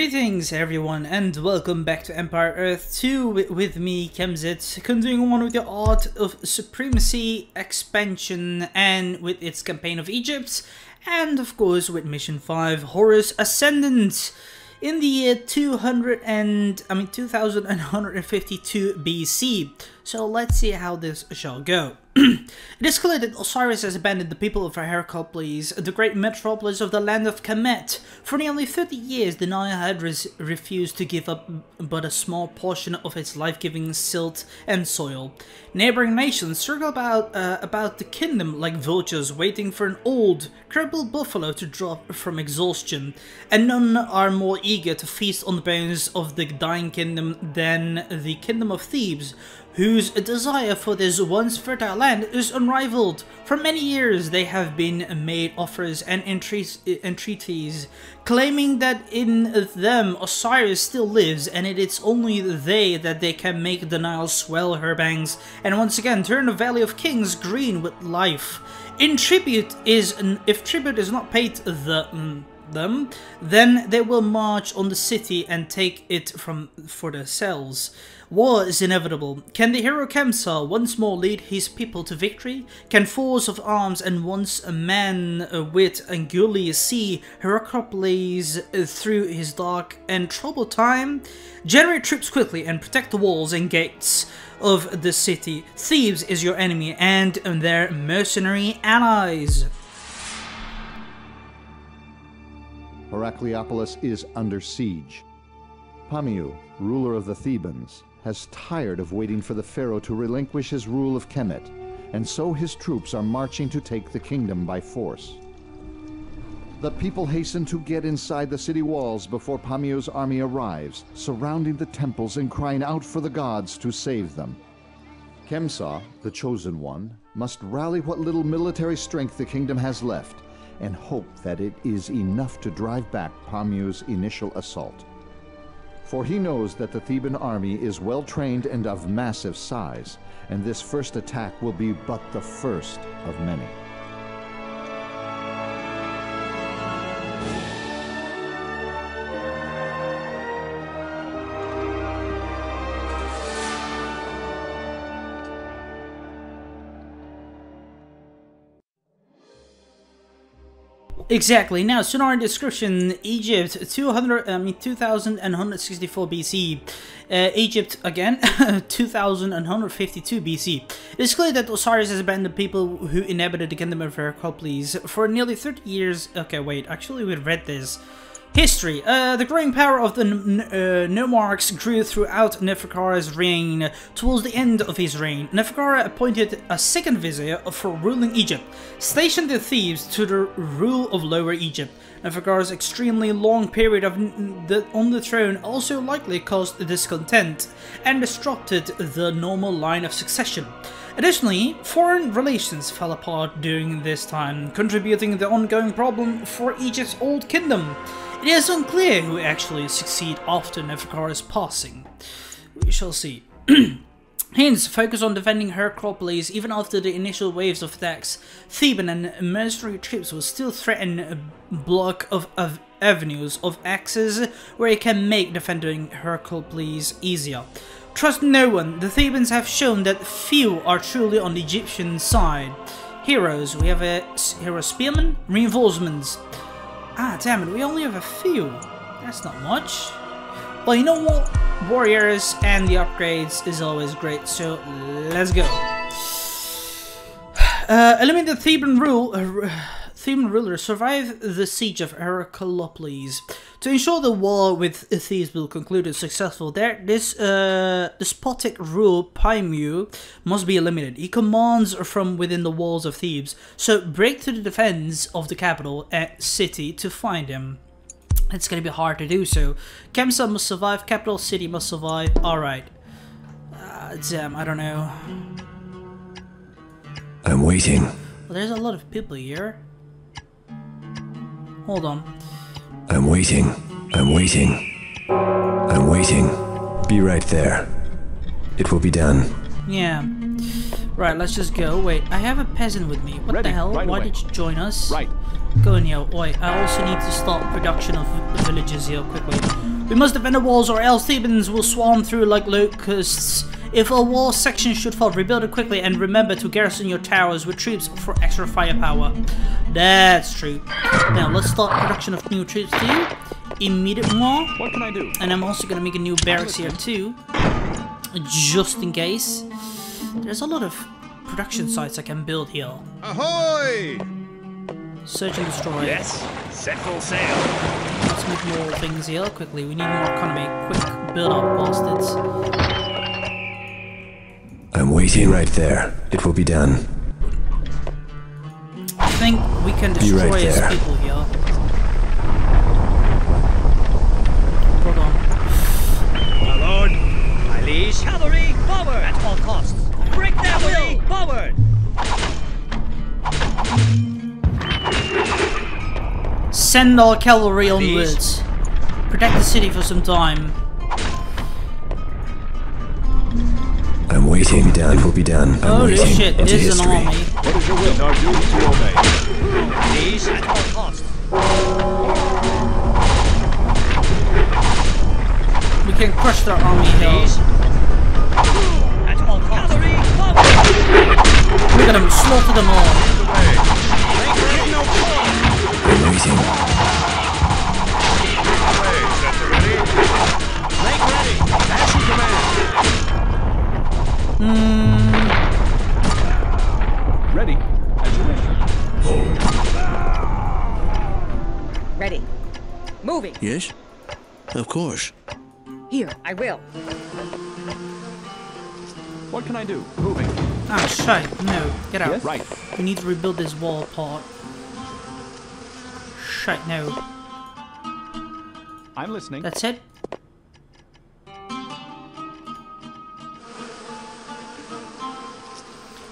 Greetings everyone and welcome back to Empire Earth 2 with me, Kemsyt, continuing on with the Art of Supremacy expansion and with its campaign of Egypt, and of course with Mission 5, Horus Ascendant, in the year 2152 BC. So let's see how this shall go. It is clear that Osiris has abandoned the people of Herakleopolis, the great metropolis of the land of Kemet. For nearly 30 years, the Nile had refused to give up but a small portion of its life-giving silt and soil. Neighboring nations circle about the kingdom like vultures waiting for an old, crippled buffalo to drop from exhaustion, and none are more eager to feast on the bones of the dying kingdom than the kingdom of Thebes, whose desire for this once fertile land is unrivaled. For many years they have been made offers and entreaties, claiming that in them Osiris still lives, and it is only they can make the Nile swell her banks and once again turn the Valley of Kings green with life. If tribute is not paid them, then they will march on the city and take it for themselves. War is inevitable. Can the hero Kemsyt once more lead his people to victory? Can force of arms and once a man with Anguilla see Herakleopolis through his dark and troubled time? Generate troops quickly and protect the walls and gates of the city. Thebes is your enemy and their mercenary allies. Herakleopolis is under siege. Pamiu, ruler of the Thebans, has tired of waiting for the pharaoh to relinquish his rule of Kemet, and so his troops are marching to take the kingdom by force. The people hasten to get inside the city walls before Pamiu's army arrives, surrounding the temples and crying out for the gods to save them. Kemsyt, the chosen one, must rally what little military strength the kingdom has left, and hope that it is enough to drive back Pamiu's initial assault. For he knows that the Theban army is well trained and of massive size, and this first attack will be but the first of many. Exactly. Now, scenario description: Egypt, 2164 BC. Egypt again, 2152 BC. It is clear that Osiris has abandoned people who inhabited the kingdom of Herakleopolis for nearly 30 years. Okay, wait. Actually, we read this. History. The growing power of the Nomarchs grew throughout Neferkara's reign. Towards the end of his reign, Neferkara appointed a second vizier for ruling Egypt, stationed in Thebes to the rule of Lower Egypt. Neferkara's extremely long period on the throne also likely caused discontent and disrupted the normal line of succession. Additionally, foreign relations fell apart during this time, contributing to the ongoing problem for Egypt's old kingdom. It is unclear who actually succeed after Neferkara's passing. We shall see. Hence, focus on defending Herakleopolis even after the initial waves of attacks. Theban and mercenary troops will still threaten a block of avenues of access where it can make defending Herakleopolis easier. Trust no one. The Thebans have shown that few are truly on the Egyptian side. Heroes. We have a hero spearman. Reinforcements. Ah, damn it, we only have a few. That's not much. Well, you know what? Warriors and the upgrades is always great, so let's go. Eliminate the Theban ruler, survive the siege of Herakleopolis. To ensure the war with Thebes will conclude as successful, this despotic ruler, Pamiu, must be eliminated. He commands from within the walls of Thebes, so break through the defense of the capital city to find him. It's gonna be hard to do so. Kemsyt must survive, capital city must survive. Alright. Damn, I don't know. I'm waiting. Well, there's a lot of people here. Hold on. I'm waiting. I'm waiting. I'm waiting. Be right there. It will be done. Yeah. Right, let's just go. Wait, I have a peasant with me. What the hell? Why did you join us? Right. Go in here. Oi, I also need to start production of villages here quickly. We must defend the walls or else Thebans will swarm through like locusts. If a wall section should fall, rebuild it quickly and remember to garrison your towers with troops for extra firepower. That's true. Now, let's start production of new troops too. Immediate more. What can I do? And I'm also gonna make a new barracks here too. Just in case. There's a lot of production sites I can build here. Ahoy! Search and destroy. Yes, set full sail. Let's make more things here quickly. We need more economy. Quick, build up, bastards. I'm waiting right there. It will be done. I think we can destroy his people here. Hold on. My lord, my liege, cavalry forward at all costs. Break that wheel forward. Send our cavalry onwards. Protect the city for some time. I'm waiting. It will be done. Holy shit, this is an army. What is your will? Now do to obey. Please, at all costs. We can crush their army here. At all costs. Look at them, slaughter them all. I'm waiting. Ready. Ready. Moving. Yes. Of course. Here, I will. What can I do? Moving. Ah, shite. No. Get out. Yes? Right. We need to rebuild this wall part. Shite. No. I'm listening. That's it.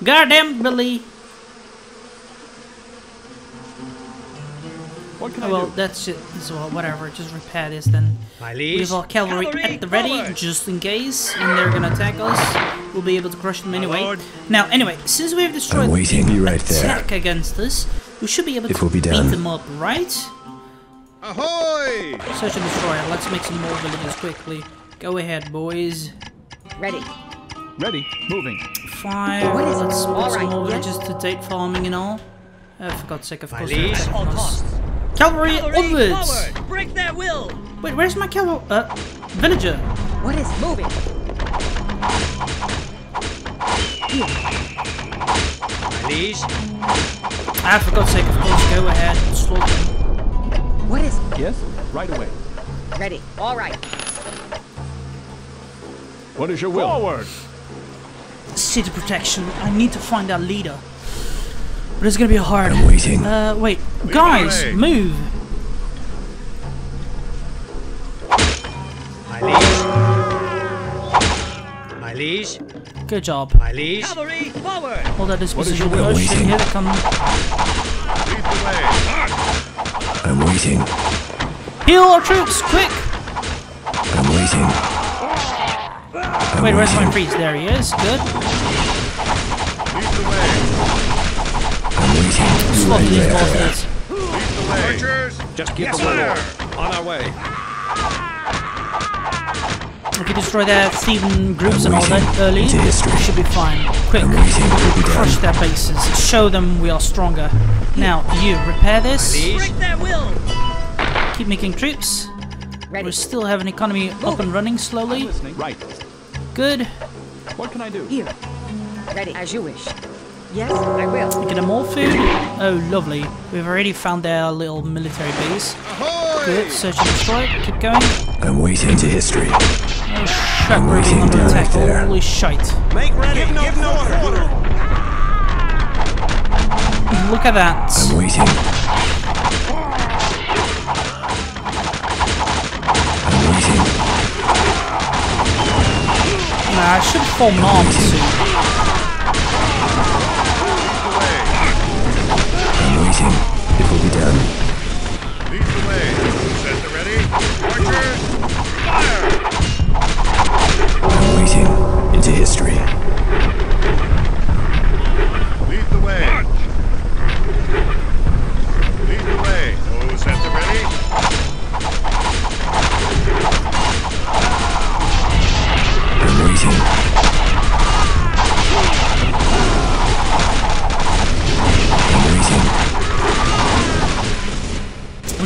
Goddamn, Billy! What can I do? That's it. So, whatever. Just repair this then. We have our cavalry at the ready, just in case, and they're gonna attack us. We'll be able to crush them anyway. Now, anyway, since we have destroyed the attack against us, we should be able to beat them up, right? Ahoy! Search and destroy. Let's make some more villages quickly. Go ahead, boys. Ready. Ready. Moving. Fire. Let's put some more villages to date farming and all. For God's sake, of course. Cavalry onwards! Break their will. Wait, where's my cavalry? Villager. What is moving? My liege. Ah, for God's sake, of course. Go ahead and slaughter them. What is? Yes. Right away. Ready. All right. What is your will? Forward. City protection. I need to find our leader. But it's gonna be hard. I'm waiting. Wait. Guys, move! My liege. My liege. Good job. My liege. Cavalry forward. Hold that disposition. I'm waiting. Here they come. I'm waiting. Heal our troops, quick! I'm waiting. Wait, where's my priest? There he is. Good. Slot these bastards. Just keep the wall. On our way. If you destroy their Theban groups and all that early, we should be fine. Quick, crush their bases. Show them we are stronger. Now, you repair this. Keep making troops. We still have an economy up and running slowly. Right. Good. What can I do? Here. Ready. As you wish. Yes, I will. Get them all food. Oh, lovely. We've already found their little military base. Ahoy! Good. Search and destroy. Keep going. I'm waiting to history. Oh, shit. I'm waiting under attack. There. Holy shite. Make ready. Give no order. Look at that. I'm waiting. Nah, I should form an army soon. I'm waiting. It will be done. Lead the way. Set the ready. Archers, fire! I'm waiting. Into history.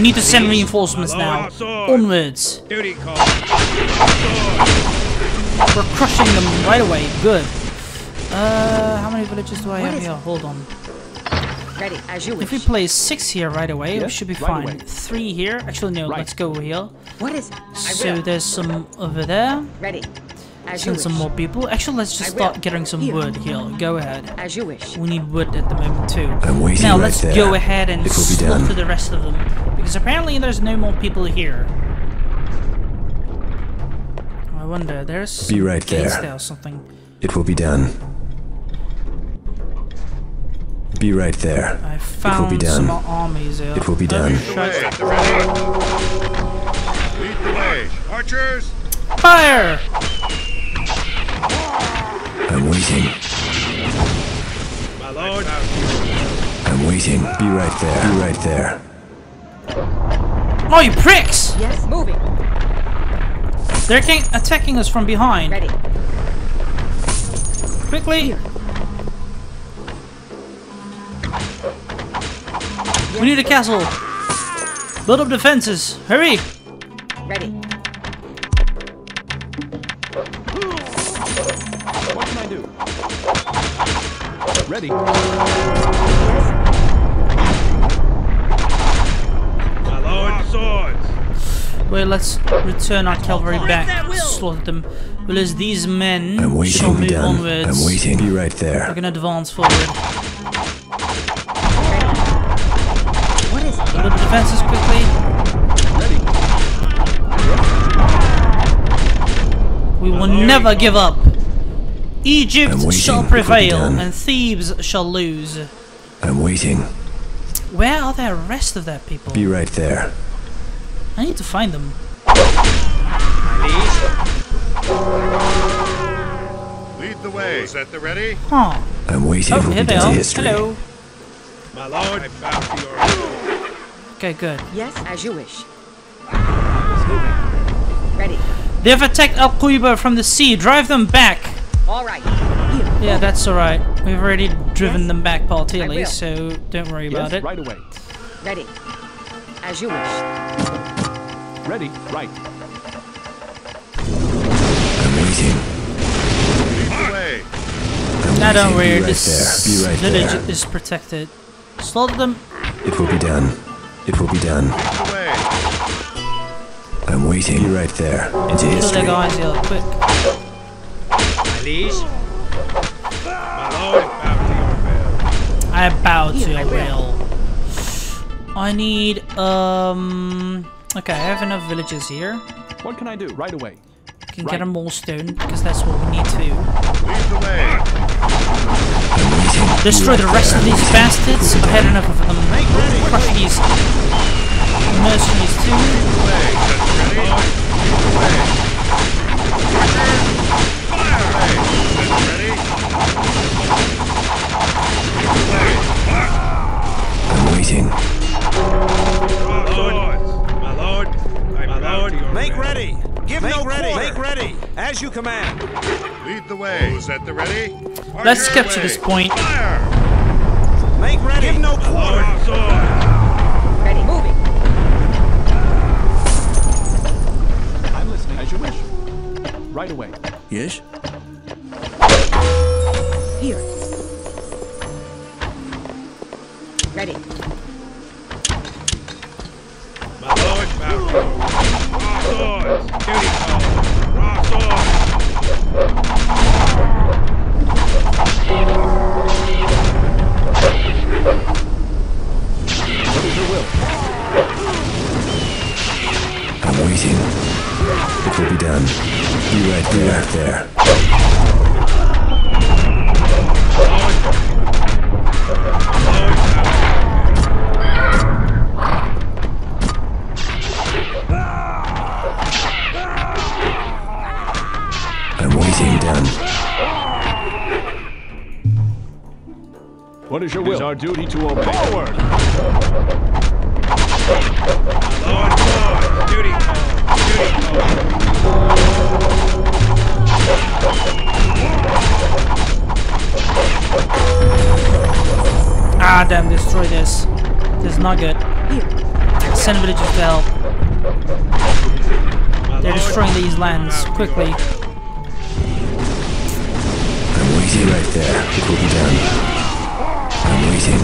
We need to send reinforcements now. Onwards. We're crushing them right away. Good. How many villages do I have here? Hold on. Ready, as you wish. If we place 6 here right away, we should be fine. Away. 3 here. Actually, no. Right. Let's go over here. What is it? So there's some over there. Ready. As send some more people. Actually, let's just start getting some wood here. Go ahead. As you wish. We need wood at the moment too. I'm waiting now. Let's go ahead and slaughter the rest of them because apparently there's no more people here. I wonder. There's there or something. It will be done. Be right there. I found some armies here. It will be done. Lead the way, archers! Fire! I'm waiting. My lord. I'm waiting. Be right there. Be right there. Oh, you pricks! Yes, moving. They're attacking us from behind. Ready. Quickly. Here. We need a castle. Build up defenses. Hurry. Ready. What can I do? Ready. My lord, swords. Wait, let's return our cavalry back. Slaughter them. Well, as these men shall move onwards. I'm waiting. Be right there. We're gonna advance forward. The defenses quickly. We will never give up. Egypt shall prevail and Thebes shall lose. I'm waiting. Where are the rest of their people? Be right there. I need to find them. Lead the way. Is that the ready? Huh. I'm waiting for the history. Hello. My lord, I bow to your rule. Okay, good. Yes, as you wish. Ready. They've attacked Al Quba from the sea. Drive them back. All right. Here. Yeah, that's all right. We've already driven them back partially, so don't worry about it. Right away. Ready. As you wish. Ready. Right. I'm waiting. Lead the way. Now don't worry. This village is protected. Slaughter them. It will be done. It will be done. I'm waiting. Be right there. Into history. Quick. My liege. My lord, I bow to your will. I need okay, I have enough villagers here. What can I do right away? We can get a more stone because that's what we need to. Lead the way. Destroy the rest of these bastards. I've had enough of them. Crush these mercenaries too. I'm waiting. My lord, make ready. Give no quarter. Make ready, as you command. Lead the way. Is that the ready? Let's capture this point. Fire. Make ready. Give no quarter. Ready, moving. I'm listening, as you wish. Right away. Yes. Here. Ready. My lord, Raw swords! Duty calls! Raw swords! What is your will? I'm waiting. It will be done. Be right there. Lord. Done. What is your will? It is our duty to obey. Forward! Lord, Lord, duty call, duty call. Ah, damn, destroy this. This is not good. send villages to help. They're destroying these lands quickly. I'm waiting right there. It will be done. I'm waiting.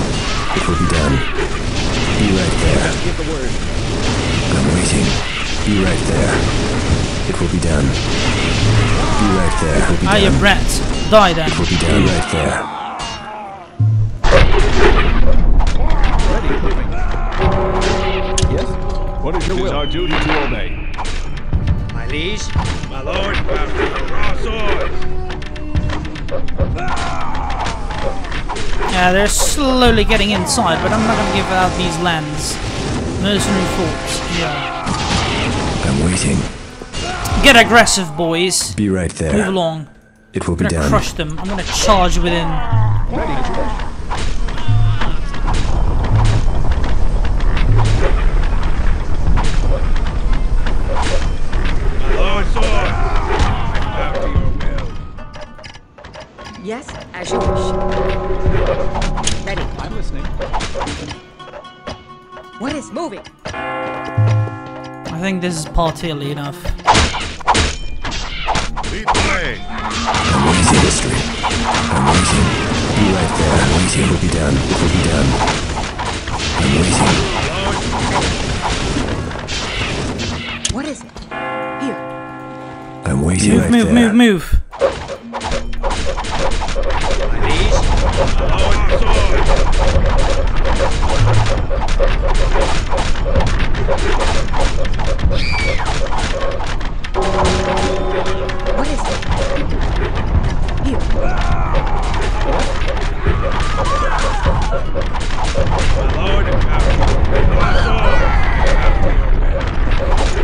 It will be done. Be right there. I'm waiting. Be right there. It will be done. Be right there. It will be done. Ah, you brat. Die then. It will be done right there. What is your will? It is our duty to obey. My liege, my lord, we have to draw swords. Yeah, they're slowly getting inside, but I'm not going to give out these lands. Mercenary force. Yeah. I'm waiting. Get aggressive, boys. Be right there. Move along. It will be done. I'm going to crush them. I'm going to charge within. Ready. Yes, as you wish. Ready. I'm listening. What is moving? I think this is partially enough. Lead the way. I'm waiting, history. I'm waiting. Be right there. I'm waiting. It will be done. It will be done. I'm waiting. What is it? Here. I'm waiting. Move, right move, there. Move, move, move.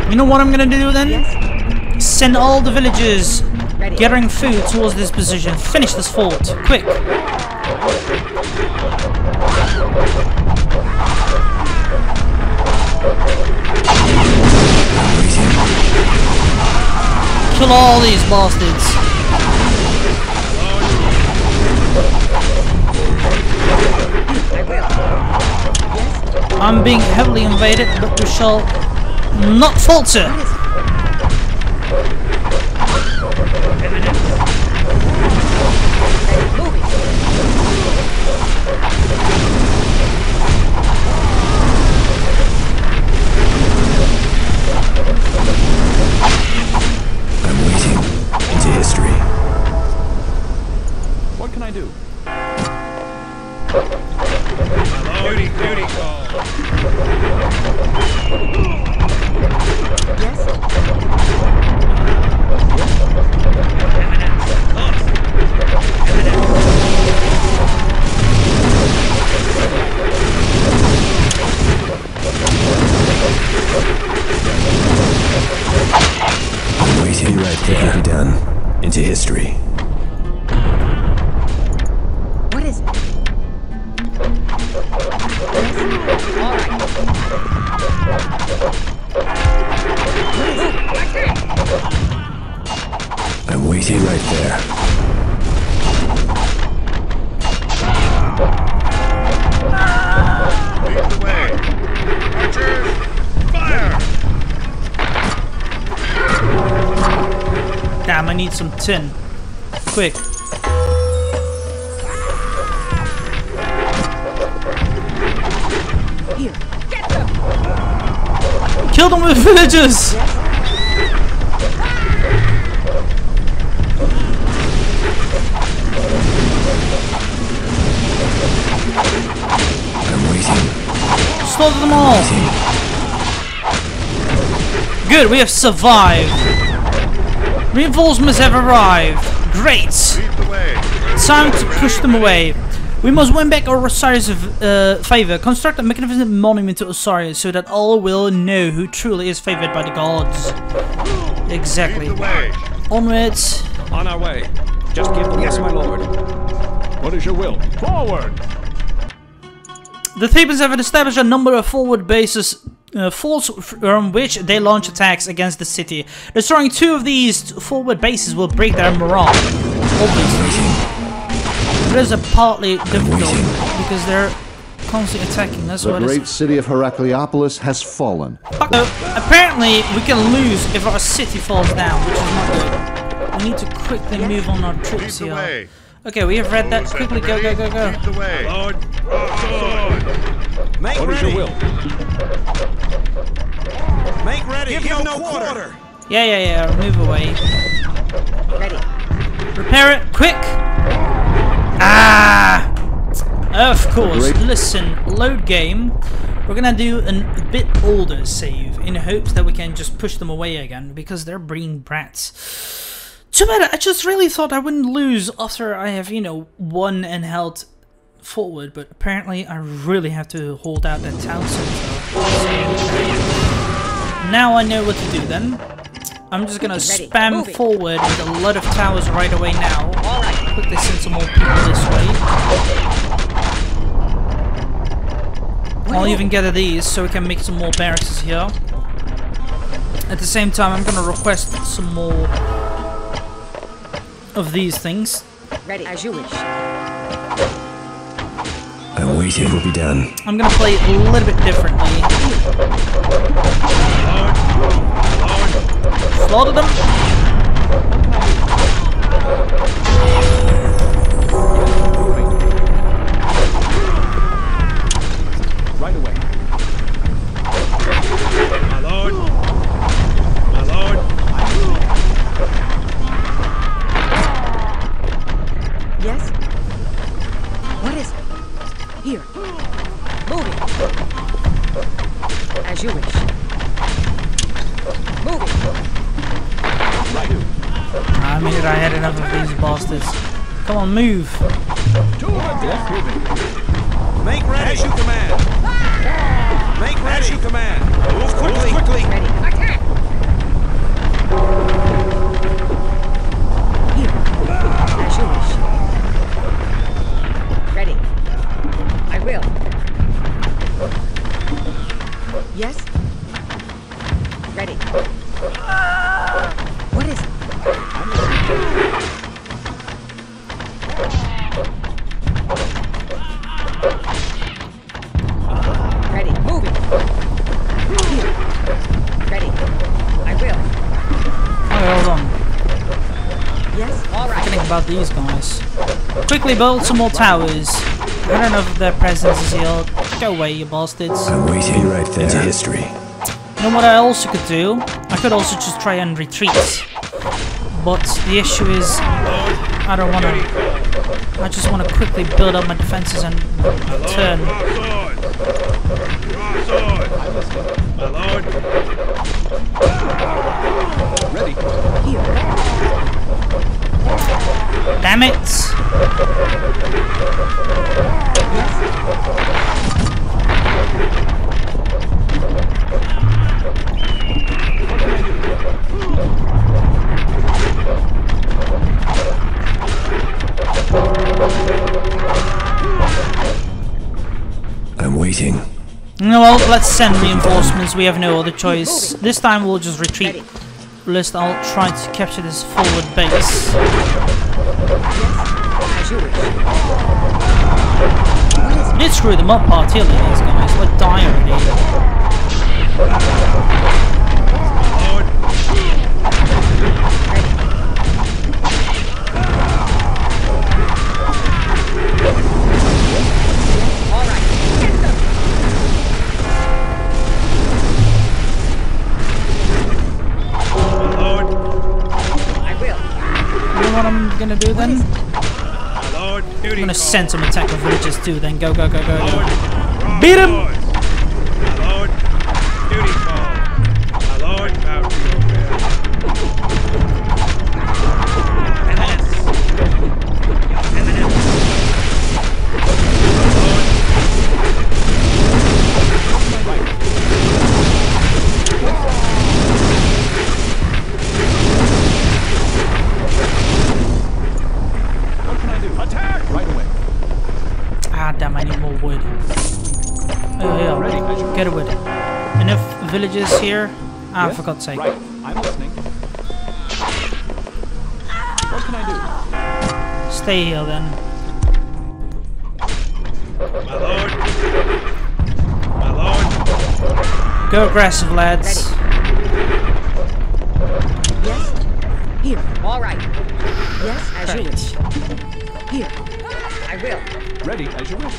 You know what I'm gonna do then? Yes. Send all the villagers gathering food towards this position. Finish this fort, quick! Kill all these bastards! I'm being heavily invaded, but we shall not falter! Some tin. Quick. Here. Get them. Kill them with villagers! Yes. I'm waiting. Slaughter them all! Good, we have survived! Reinforcements have arrived. Great. Time to push them away. We must win back our Osiris' favor. Construct a magnificent monument to Osiris so that all will know who truly is favored by the gods. Exactly. Onwards. On our way. Just give them. Yes, my lord. What is your will? Forward. The Thebans have established a number of forward bases. Forts from which they launch attacks against the city. Destroying two of these forward bases will break their morale. Obviously. It is partly difficult because they're constantly attacking. That's what it is. The great city of Herakleopolis has fallen. Fuck. Apparently, we can lose if our city falls down, which is not good. We need to quickly move on our troops here. Okay, we have read that. Quickly, go, go, go, go. Lord, make ready. Your will. Make ready. Give no quarter. Yeah, yeah, yeah. Move away. Ready. Repair it, quick. Ah. Of course. Listen, load game. We're gonna do a bit older save in hopes that we can just push them away again because they're being brats. Too bad, I just really thought I wouldn't lose after I have, you know, won and held forward, but apparently I really have to hold out that town center. Now I know what to do then. I'm just gonna spam forward with a lot of towers right away now. Quickly send some more people this way. I'll even gather these so we can make some more barracks here. At the same time, I'm gonna request some more of these things. Ready as you wish. I wait, it will be done. I'm gonna play a little bit differently. Slaughter them. Right away. My lord. My lord. My lord. Yes? What is it? Here. Move it. As you wish. Move it. I mean, I had enough of these bastards. Come on, move. Make ready as you command. Make ready as you command. Move quickly. Ready. Attack. Here. As you wish. Ready. I will. Yes? Ready. What is it? Ready. Move it. Here. Ready. I will. Hold on. Yes? All right. Think about these guys. Quickly build some more towers. I don't know if their presence is here. Go away, you bastards. I'm waiting right there. Into history. You know what I also could do? I could also just try and retreat. But the issue is, I don't want to. I just want to quickly build up my defenses and turn. My lord. Ready. Here. Damn it. I'm waiting. No, well, let's send reinforcements. We have no other choice. This time we'll just retreat. Lest I'll try to capture this forward base. Did screw them up part here, these guys. What diary. Lord. I will. You know what I'm gonna do then? I'm gonna send some attack of villages too, then go, go, go, go, go. Beat him! Villages here. Ah, yes, for God's sake. Right. I'm listening. What can I do? Stay here then. My lord. Go aggressive, lads. Ready. Yes. Here. All right. Yes, as you wish. Here. I will. Ready, as you wish.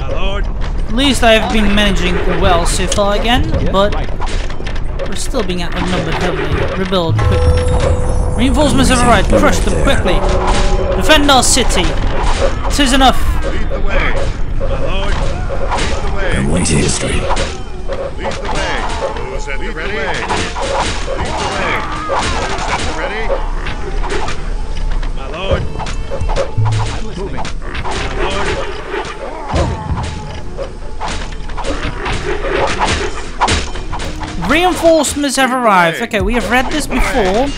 My lord. At least I have been managing well so far again, but we're still being outnumbered heavily. Rebuild quickly. Reinforcements have arrived. Crush them quickly. Defend our city. 'Tis enough. Lead the way, my lord. Lead the way. And went to history. Lead the way. Who's at the ready? Lead the way. Who's at the ready? My lord. I'm moving. My lord. Moving. Reinforcements have arrived. Okay, we have read this before.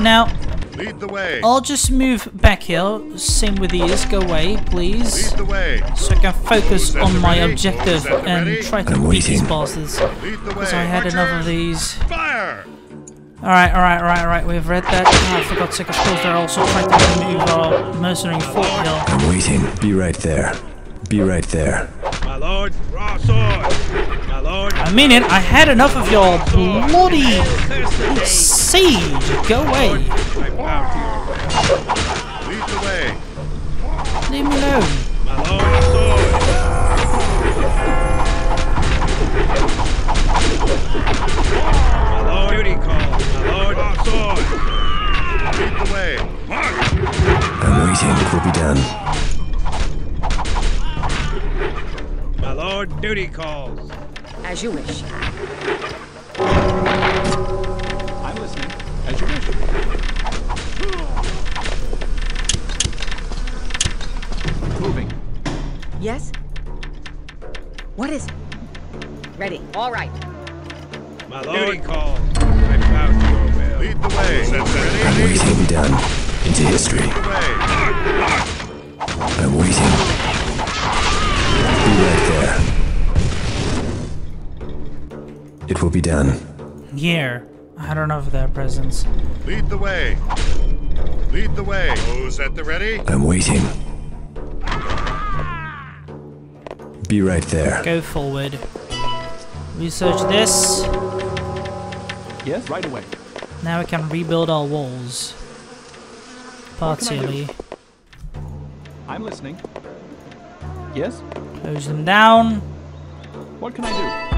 Now. Lead the way. I'll just move back here. Same with these. Go away, please. Lead the way. So I can focus on my objective and try to beat these bosses. Because I had enough of these. Fire! Alright, alright, alright, alright. We've read that. Oh, I forgot to take a pause there. Also trying to move our mercenary fort here. I'm waiting. Be right there. Be right there. My lord, raw sword. My lord. I mean it. I had enough of your bloody siege. Go away. Lead the way. Leave me alone. My lord, sword. My lord, duty call. My lord, sword. Lead the way. March. I'm waiting. It will be done. My lord, duty calls. As you wish. I'm listening. As you wish. Moving. Yes? What is it? Ready. All right. My lord. Duty call. I bow to your will. Lead the way. I'm waiting to be done. Into history. I'm waiting. Be right there. It will be done. Yeah, I don't know for their presence. Lead the way. Lead the way. Who's at the ready? I'm waiting. Be right there. Go forward. Research this. Yes, right away. Now we can rebuild our walls. Partially. I'm listening. Yes? Close them down. What can I do?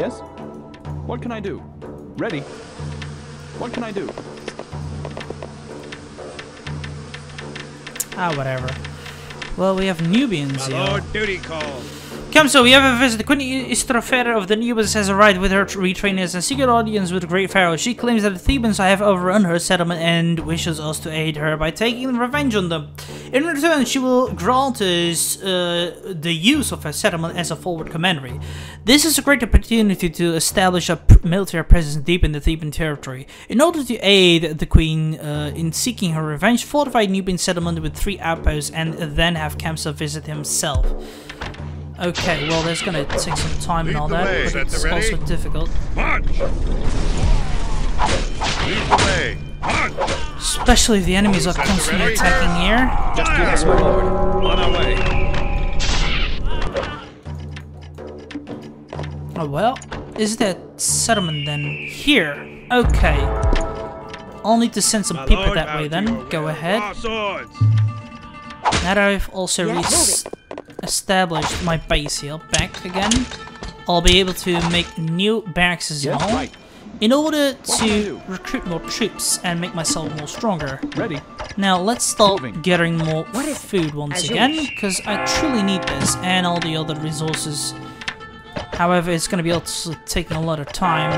Yes? What can I do? Ready? What can I do? Ah, whatever. Well, we have Nubians here. Lord, duty call. Come, so we have a visit. Queen Istrafera of the Nubas has arrived with her retainers and secret audience with the Great Pharaoh. She claims that the Thebans have overrun her settlement and wishes us to aid her by taking revenge on them. In return, she will grant us the use of her settlement as a forward commandery. This is a great opportunity to establish a military presence deep in the Theban territory. In order to aid the Queen in seeking her revenge, fortify Nubian settlement with 3 outposts and then have Kemsyt visit himself. Okay, well, that's gonna take some time and all that, but it's also difficult. March! Lead the way! March! Especially if the enemies are constantly attacking here. Just do this, my lord. On our way. Oh, well. Is that settlement then? Here. Okay. I'll need to send some people that way then. Go ahead. Now that I've also established my base here back again, I'll be able to make new barracks as well in order to recruit more troops and make myself more stronger. Ready. Now let's start gathering more food once again, because I truly need this and all the other resources. However, it's going to be also taking a lot of time.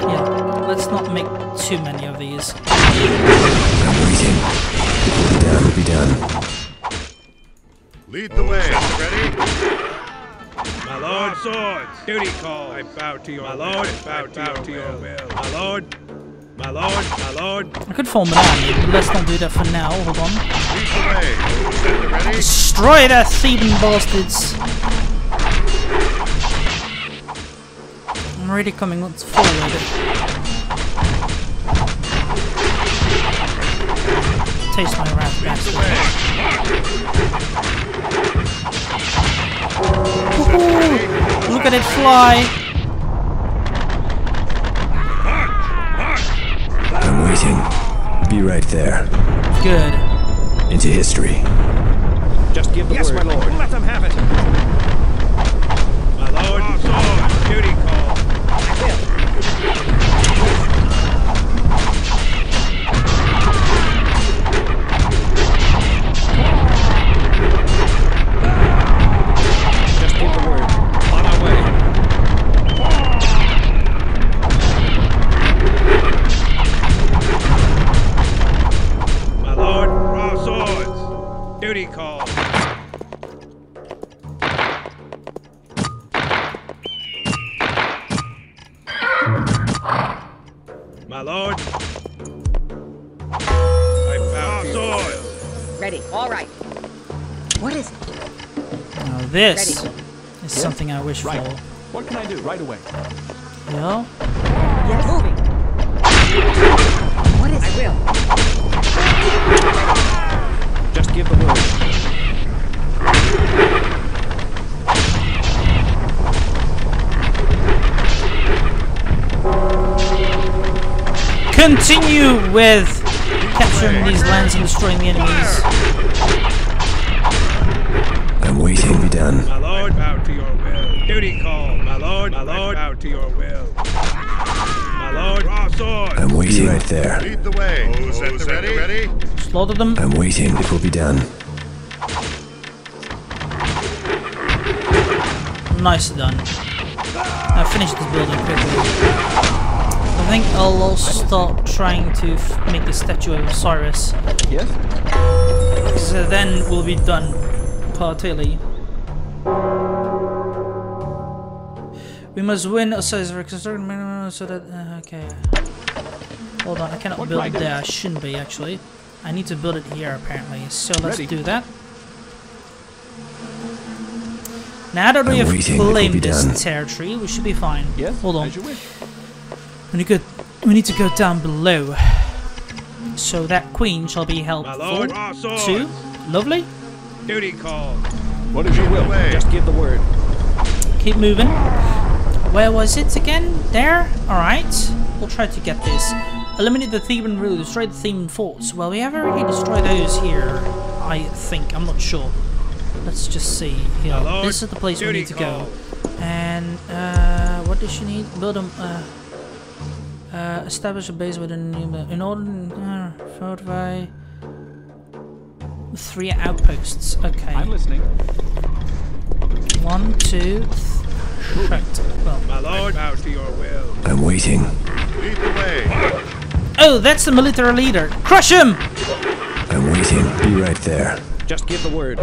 Yeah, let's not make too many of these. I'm waiting. It'll be done. Lead the way. Ready? My lord, swords. Duty call. I bow to your will. My lord, bow to your will. My lord. My lord. My lord. I could form an army, but let's not do that for now. Hold on. Lead the way. Ready? Destroy that Theban bastards. I'm already coming forward. Taste my wrath, bastard. Woohoo! Look at it fly! I'm waiting. Be right there. Good. Into history. Just give the word. Yes, my lord. Let them have it. My lord. Duty call. Just give the word. On our way. My lord, raw swords. Duty call. My lord, I found swords. Ready. All right. What is it? Now this ready. Is yeah. Something I wish right. For. What can I do right away? You know? Yes. Moving. What is it? I will. Just give the word. Continue with capturing these lands and destroying the enemies. I'm waiting to be done. My lord, bow to your will. Duty call, my lord, bow to your will. My lord, raw sword. I'm waiting right there. Lead the way. Oh, set the ready. Slaughter them. I'm waiting. It will be done. Nice done. Now finish this building quickly. I think I'll also start trying to make the statue of Osiris. Yes. So then we'll be done partly. We must win Osiris reconstruction so that okay. Hold on, I cannot build it there. I shouldn't be actually. I need to build it here apparently. So let's do that. Now that we have claimed this territory, we should be fine. Yes. Hold on. We need to go down below. So that queen shall be helpful too. Lovely. Duty call. What is your will? Just give the word. Keep moving. Where was it again? There? Alright. We'll try to get this. Eliminate the Theban rule. Destroy the Theban forts. Well, we have already destroyed those here. I think. I'm not sure. Let's just see. Here. This is the place we need to go. And, what does she need? Build a... establish a base with a new in order fortify 3 outposts. Okay. I'm listening. 1, 2. Well, my lord, bow to your will. I'm waiting. Lead the way. Oh, that's the military leader. Crush him! I'm waiting. Be right there. Just give the word.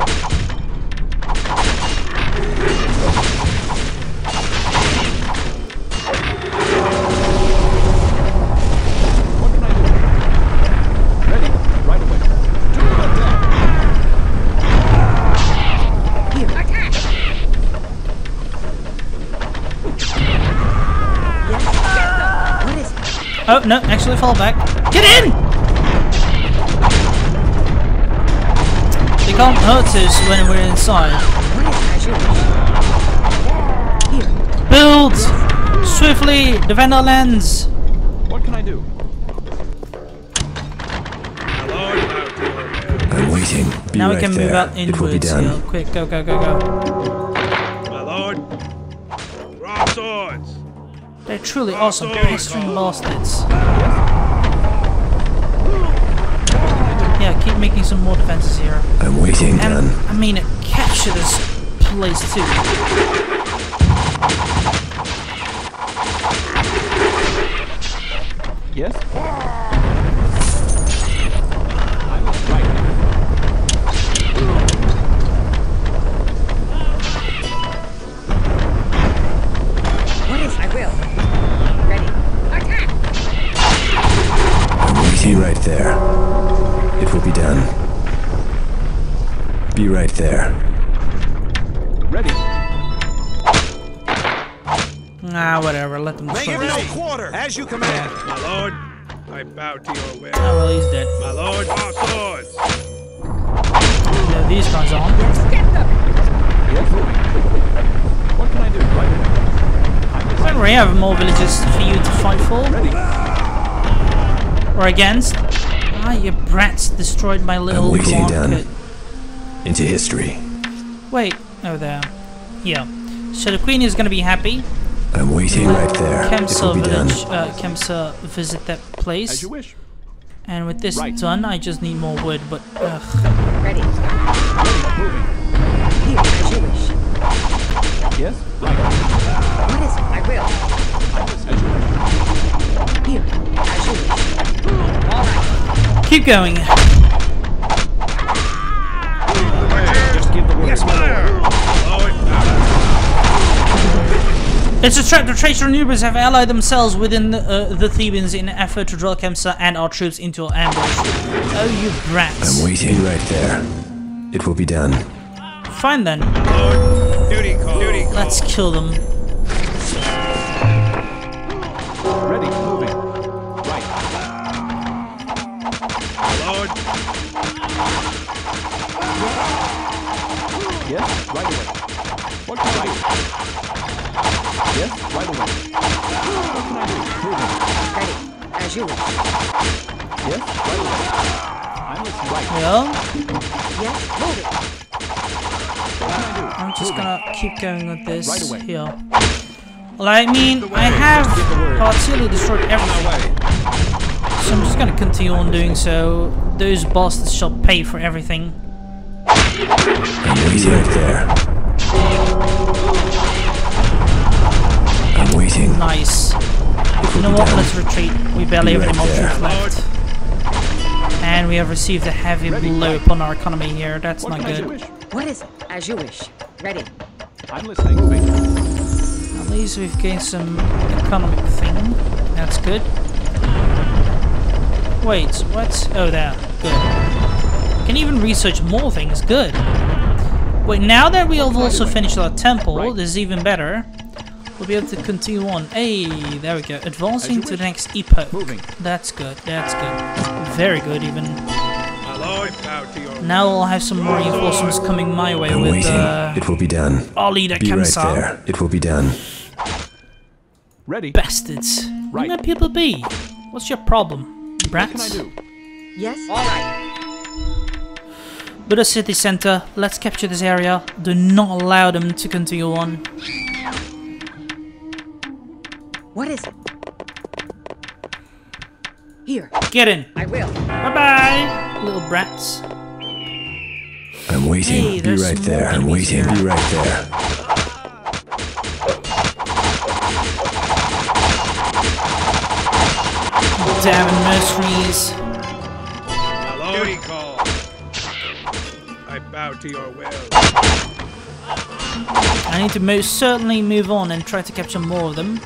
Oh, no, actually fall back. Get in! They can't hurt us when we're inside. Build! Swiftly! Defend our lands! What can I do? I'm waiting. Be now we can move out inwards. Yo, quick, go, go, go, go. My lord! Raw swords! They're truly awesome. Pedestrian bastards. Yeah, keep making some more defenses here. I'm waiting, Dan. I mean, capture this place too. Yes. I was right. What is? I will. Be right there. It will be done. Be right there. Ready. Ah, whatever. Let them destroy. They give no quarter, as you command. My lord, I bow to your will. Oh, well, he's dead. My lord, our swords. Yeah, these guys on. Yes, get them. What can I do? Don't worry, I have more villages for you to fight for. Ready. Or against. Ah, you brats destroyed my little market. Into history. Wait, oh there. Yeah. So the queen is going to be happy. I'm waiting right there. Kemsyt village. Kemsyt visit that place. As you wish. And with this done, I just need more wood. But ready. Here, as you wish. Yes. Right. What is it? I will. Here, as you wish. All right. Keep going. Just give the word. It's a trap. The traitor Nubas have allied themselves within the Thebans in an effort to draw Kemsyt and our troops into an ambush. Oh, you brats! I'm waiting right there. It will be done. Fine then. Duty call. Duty call. Let's kill them. Ready, moving. Right. Lord. Yes, right away. What can I do? Yes, right away. What can I do? Moving. Ready. As you wish. Yes, right away. I'm listening. Right. Yeah. Yes, hold it. What can I do? I'm just gonna keep going with this. Right away. Here. Well, I mean, I have partially destroyed everything. So I'm just gonna continue on doing so. Those bastards shall pay for everything. He's right there. Waiting. Nice. You know what? Let's retreat. We barely have any more troops left. And we have received a heavy blow upon our economy here. That's not good. What is it? As you wish. Ready. I'm listening. At least we've gained some economic thing. That's good. Wait, what? Oh, there. Good. We can even research more things. Good. Wait, now that we have also finished our temple, this is even better. We'll be able to continue on. Hey, there we go. Advancing to the next epoch. Moving. That's good. That's good. Very good, even. Now we'll have some more reinforcements coming my way with. It will be done. Our leader Kemsyt. Right there. It will be done. Ready. Bastards. Right. Where people be? What's your problem, brats? What can I do? Yes. All right. Buddha city center. Let's capture this area. Do not allow them to continue on. What is it? Here. Get in. I will. Bye-bye, little brats. I'm waiting. Hey, be right there. I'm waiting. Be right there. Damn mercenaries. Hello. Duty call. I bow to your will. I need to most certainly move on and try to capture more of them.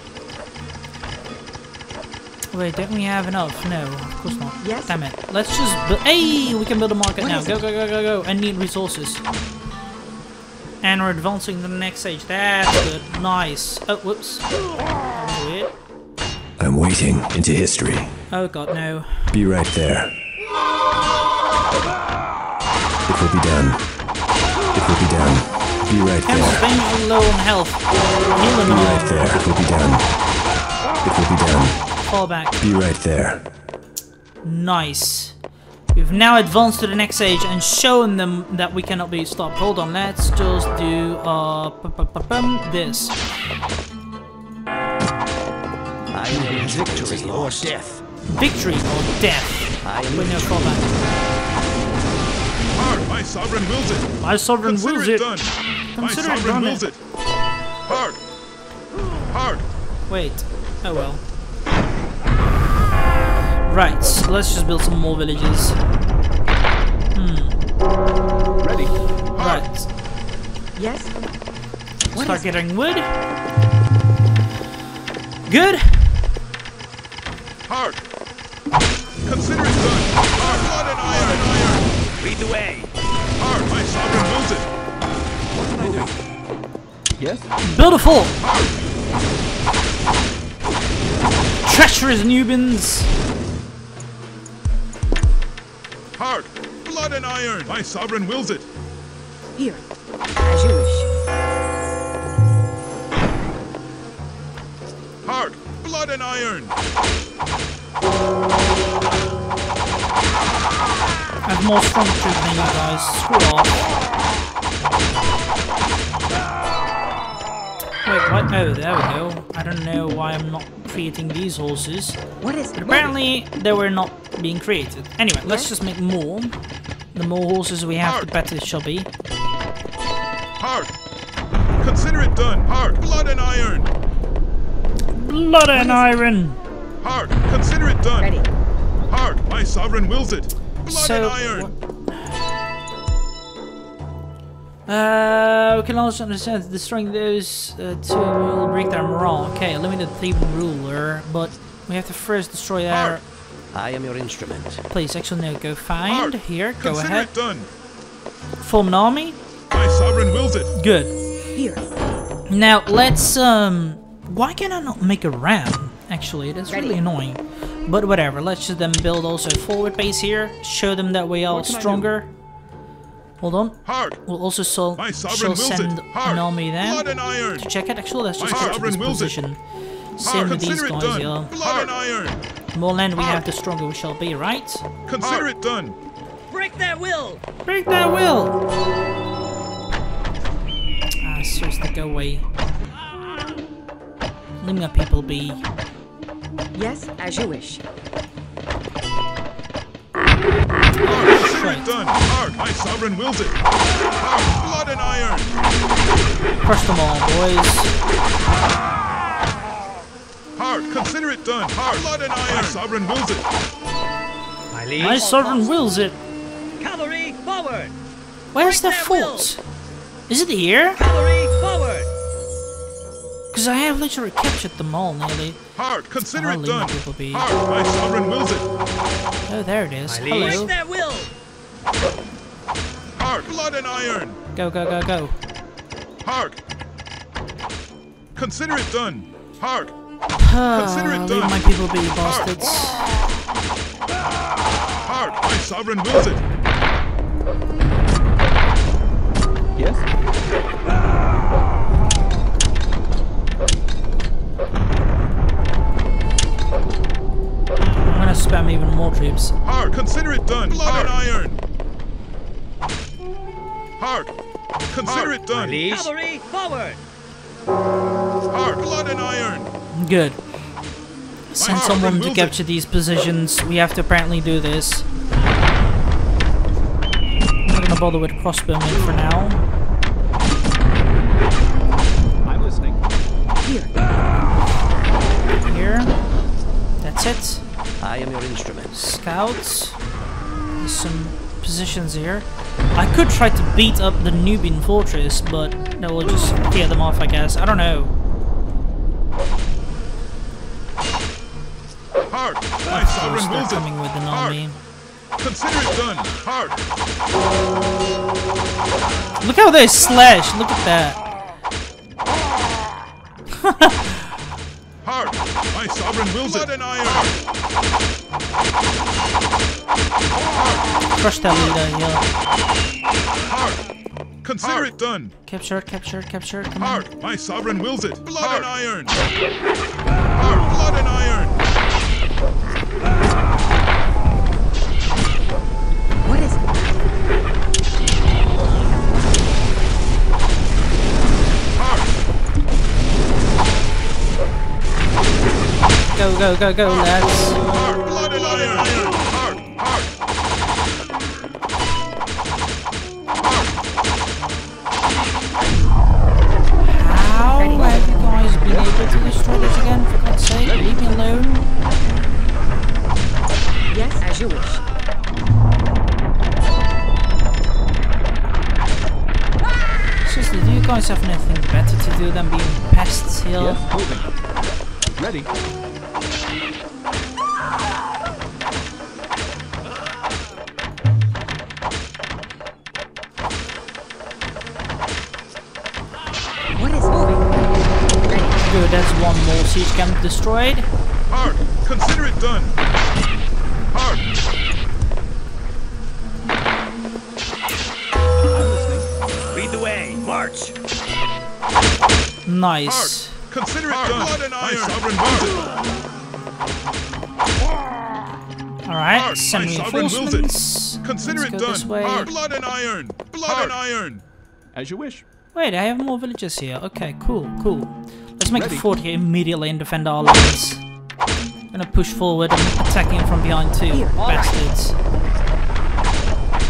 Wait, don't we have enough? No, of course not. Yes. Damn it. Let's just build. Hey, we can build a market now. Go, go, go, go, go. I need resources. And we're advancing to the next stage. That's good. Nice. Oh, whoops. Weird. I'm waiting into history. Oh, God, no. Be right there. It will be done. It will be done. Be right there. I'm strangely low on health. Be right there. It will be done. It will be done. Fall back. Be right there. Nice. We've now advanced to the next stage and shown them that we cannot be stopped. Hold on, let's just do this. I victory or death. Victory or death. I win no fall back. Hard, my sovereign wills it. My sovereign wills it. Consider it done. It. Hard. Hard. Wait. Oh well. Right, so let's just build some more villages. Ready. Right. Yes. Start getting wood. Good. Hard. Consider it done. Hard, blood and iron, iron. Lead the way. Hard, my sovereign knows it. What can I do? Yes. Build a fort. Treacherous Nubans. Blood and iron! My sovereign wills it! Here, as you wish. heart, blood and iron! I have more strong truth than you guys. Screw off. Wait, what? Oh, there we go. I don't know why I'm not creating these horses. What is it? Apparently, they were not being created. Anyway, let's just make more. The more horses we have, the better it shall be. Heart! Consider it done! Heart! Blood and iron! Blood and iron! Heart! Consider it done! Ready. Heart! My sovereign wills it! Blood and iron! We can also understand that destroying those two will break their morale. Okay, eliminate the Theban ruler, but we have to first destroy their... I am your instrument. Please, actually, no, go find. Heart. Here, go consider ahead. It done. Form an army. My sovereign wills it. Good. Here. Now, let's, why can I not make a ram? Actually, that's really annoying. But whatever, let's just then build also a forward base here. Show them that we are stronger. Hold on. Heart. We'll also send an army there to check it. Actually, let's just capture this position. Same with these guys here. Blood and iron. The more land we have, the stronger we shall be, right? Consider it done. Break that will. Break that will. Ah, seriously, go away. Let my people be. Yes, as you wish. Consider it done. Hard, my sovereign wills it. Hard, blood and iron. Crush them all, boys. Heart, consider it done. Heart, blood and iron. My sovereign wills it. My sovereign wills it. Cavalry forward. Where's the fort? Is it here? Cavalry forward. Because I have literally captured them all nearly. Heart, consider it done. Heart, my sovereign wills it. Oh, there it is. Hello. Heart, blood and iron. Go, go, go, go. Heart, consider it done. Heart. Consider it done. My people be bastards. Heart, my sovereign wills it. Yes. I'm gonna spam even more troops. Heart, consider it done. Blood and iron. Heart, consider it done. Cavalry forward. Heart, blood and iron. Good. Send someone to capture these positions. We have to apparently do this. I'm not gonna bother with crossbowmen for now. I'm listening. Here. Here. That's it. I am your instrument. Scouts. There's some positions here. I could try to beat up the Nubian fortress, but that will just tear them off, I guess. I don't know. Heart, my sovereign wills it. With an army. Consider it done. Heart. Look how they slash. Look at that. Heart, my sovereign wills it. Blood and iron. Heart. Crush that leader here. Heart, consider it done. Capture, capture, capture. Come Heart, on. My sovereign wills it. Blood and iron. Heart, blood and iron. What is it? Heart. Go, go, go, go, lads. Heart, blood and iron. How have you guys been able to destroy this again? For God's sake, leave me alone. Yes, as you wish. Seriously, do you guys have anything better to do than being pests here? Yes, moving. Ready. What is moving? Ready. Good, that's one more siege camp destroyed. Hard, consider it done. Heart. I'm listening. Lead the way. March. Nice. Heart. Consider it done. Blood and iron. All right, some reinforcements. Consider it done. Blood and iron. Blood and iron. As you wish. Wait, I have more villagers here. Okay, cool, cool. Let's make a fort here immediately and defend our lands. I'm gonna push forward and attack him from behind too, bastards.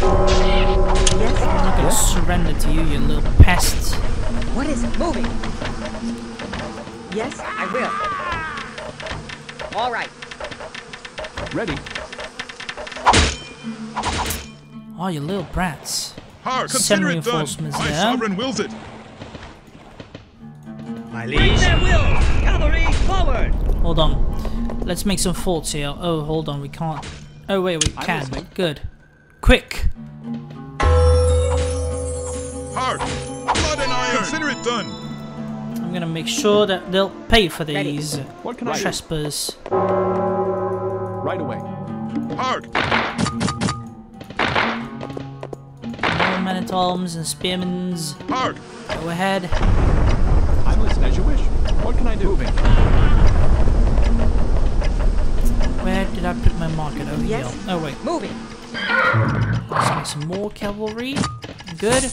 I'm not gonna surrender to you, you little pests. What is it? Moving. Yes, I will. All right. Ready. Oh, you little brats. Send reinforcements there. My sovereign wills it. My liege. Cavalry forward. Hold on. Let's make some forts here. Oh, hold on. We can't. Oh, wait, we can. Good. Quick. Heart. Blood and iron. Consider it done. I'm gonna make sure that they'll pay for these trespass. Right away. Heart. Men-at-arms and spearmen. Go ahead. I listen as you wish. What can I do? Where did I put my market? Over here. Oh wait. Moving. Let's make some more cavalry. Good.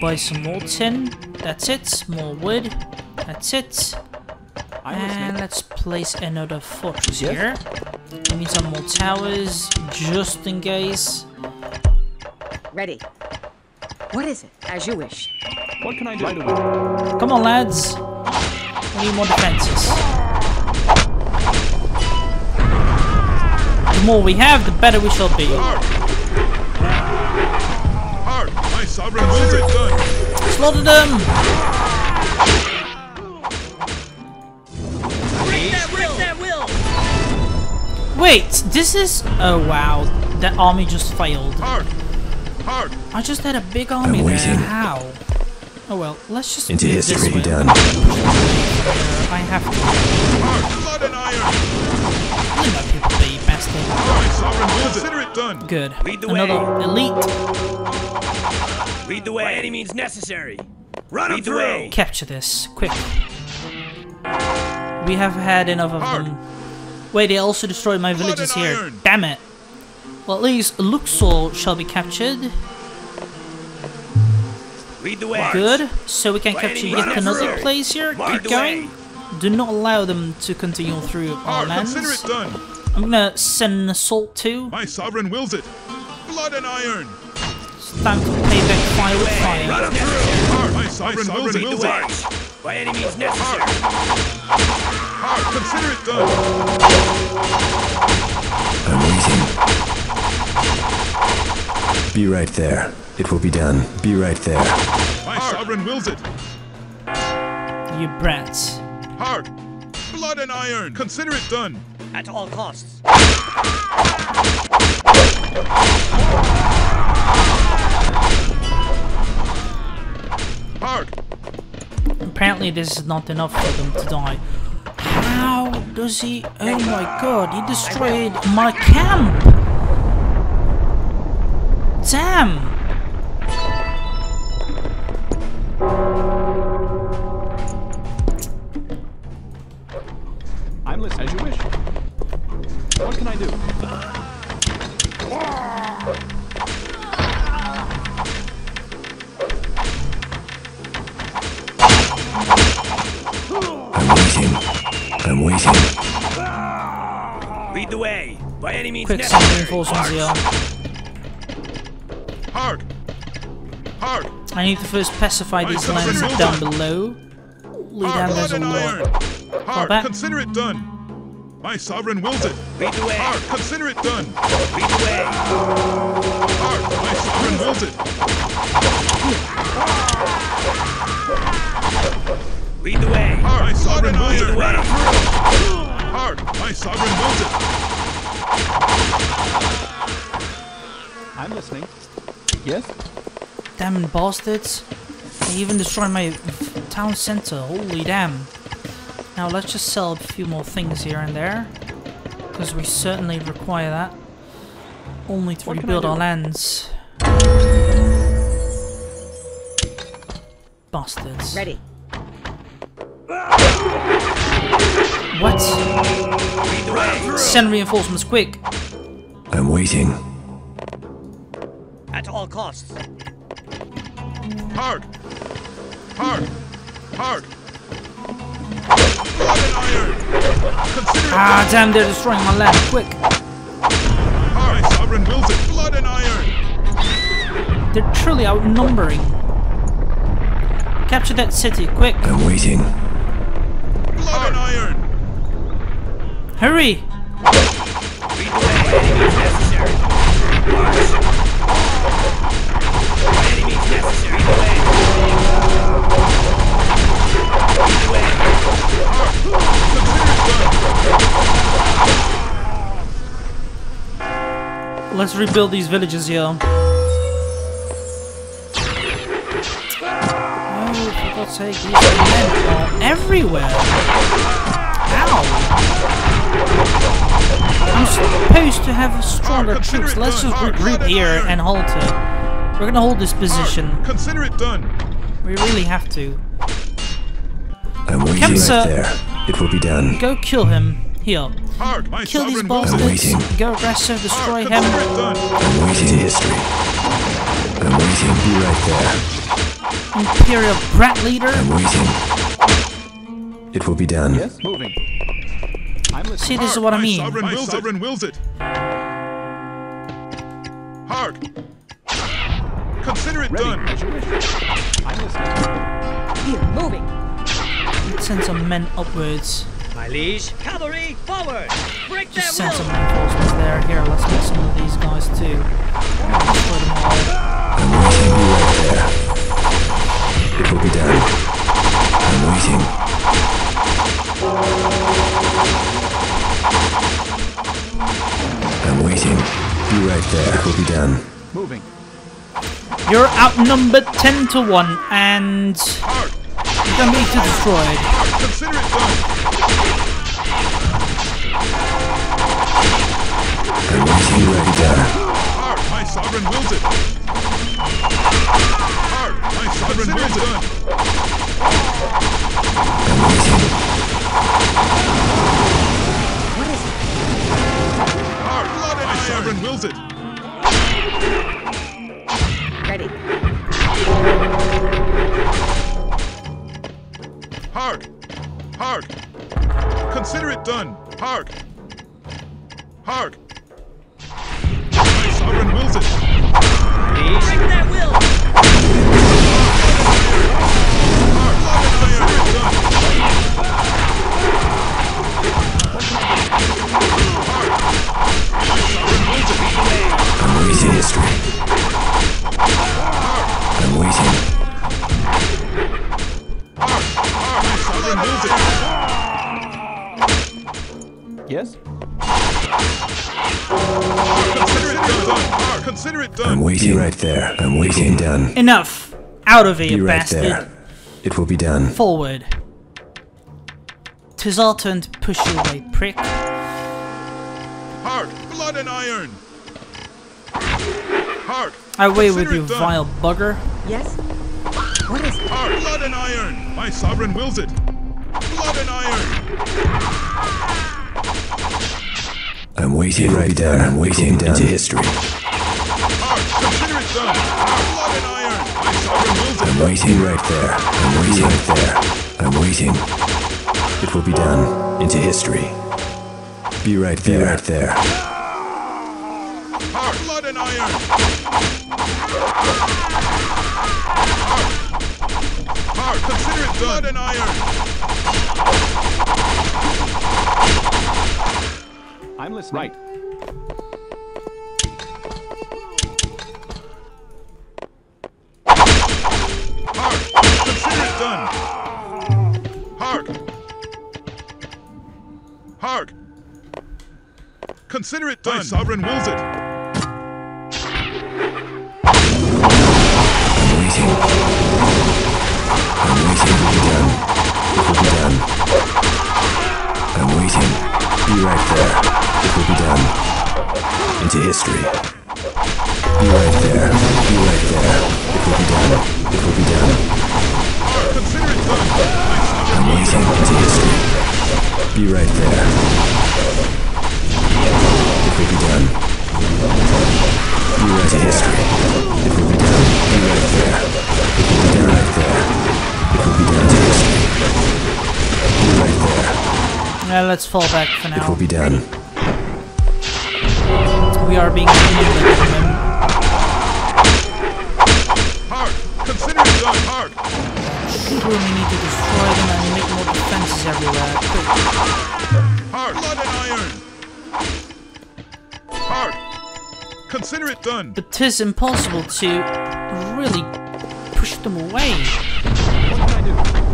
Buy some more tin. That's it. More wood. That's it. And let's place another fortress here. We need some more towers just in case. Ready. What is it? As you wish. What can I do? Come on, lads. We need more defenses. The more we have, the better we shall be. My sovereign wills it done. Slaughter them. Break that will. Wait, this is. Oh wow, that army just failed. I just had a big army there. How? Oh well, let's just into history done. I have to. Blood and iron. Leave my people be, bastard. Consider it done. Good. Another elite. Lead the way. By any means necessary. Run them through. Capture this quick. We have had enough of them. Wait, they also destroyed my villages here. Damn it. Well, at least Luxor shall be captured. Good. So we can capture yet another place here. Keep going. Do not allow them to continue through our lands. I'm gonna send an assault too. My sovereign wills it. Blood and iron. It's time to pay back fire with fire. My sovereign wills it. By any means necessary. Consider it done. Amazing. Be right there. It will be done. Be right there. My sovereign wills it. You brats. Heart. Blood and iron. Consider it done. At all costs. Heart. Apparently this is not enough for them to die. How does he... Oh my god, he destroyed my camp! Damn! I'm listening as you wish. What can I do? I'm waiting. Lead the way. By any means necessary. I need to first pacify these lands down below. Lead down there's a war. Consider it done. My sovereign wills it. Lead the way. Consider it done. Lead the way. My sovereign wills it. Lead the way. My sovereign wills it. My sovereign wills it. I'm listening. Yes? Damn bastards. They even destroyed my town center. Holy damn. Now let's just sell a few more things here and there. Because we certainly require that. Only to rebuild our lands. Bastards. Ready. What? Send reinforcements quick. I'm waiting. At all costs. Hard. Hard. Hard. Ah, damn, they're destroying my land. Quick. Our sovereign wills it. Blood and iron. They're truly outnumbering. Capture that city, quick. I'm waiting. Blood and iron. Hurry. Let's rebuild these villages here. Oh, for God's sake, these men are everywhere. Ow! I'm supposed to have stronger troops. Let's just regroup here and halt it. We're gonna hold this position. Consider it done. We really have to. I'm waiting right there. It will be done. Go kill him. Here. Kill these bastards. Go aggressive, destroy him. I'm waiting to history. I'm waiting. Be right there. Imperial brat leader. I'm waiting. It will be done. Yes, moving. See, this is what I mean. My sovereign wills it. Hard. Consider it done. Here, moving. Send some men upwards. My liege, cavalry, forward! Break their will! Just send some reinforcements there. Here, let's make some of these guys too. Destroy them all. I'm waiting right there. It will be done. I'm waiting. I'm waiting. Be right there. It will be done. Moving. You're outnumbered 10 to 1, and you're gonna need to destroy it. Consider it done. I'm waiting right there. Hard, my sovereign wills it. Hard, my sovereign wills it. I'm waiting. What is it? Hard, my sovereign wills it. Ready. Hard, hard. Consider it done. Hard, hard. Sovereign wills it. Break their will. I'm waiting history. I'm waiting. Yes? Consider it done. I'm waiting right there. I'm waiting. Done. Enough. Out of it, you bastard. There. It will be done. Forward. 'Tis our turn to push you away, prick. Hard, blood and iron. Hard. I wait with you, vile bugger. Yes. What is it? Hard, blood and iron. My sovereign wills it. Blood and iron. I'm waiting right there. I'm waiting down to history. I'm waiting right there. I'm waiting right there. I'm waiting. It will be done into history. Be right there. Be right there. Blood and iron. Consider it blood and iron. I'm listening. Right. Hard. Consider it done. Hard. Hard. Consider it done. My sovereign wills it. I'm waiting. I'm waiting. It will be done. It will be done. I'm waiting. Be right there. It will be done. Into history. Be right there. Be right there. It will be done. It will be done. I'm waiting into history. Be right there. If we be done, be right to history. If we be done, be right there. If we be done right there. If we be done to history. Be right there. Now let's fall back for now. It will be done. We are being humiliated. Hard! Consider it done hard! Sure, we need to destroy them and make more defenses everywhere. Quick. Hard! Blood and iron! Hard! Consider it done! But 'tis impossible to really push them away. What can I do?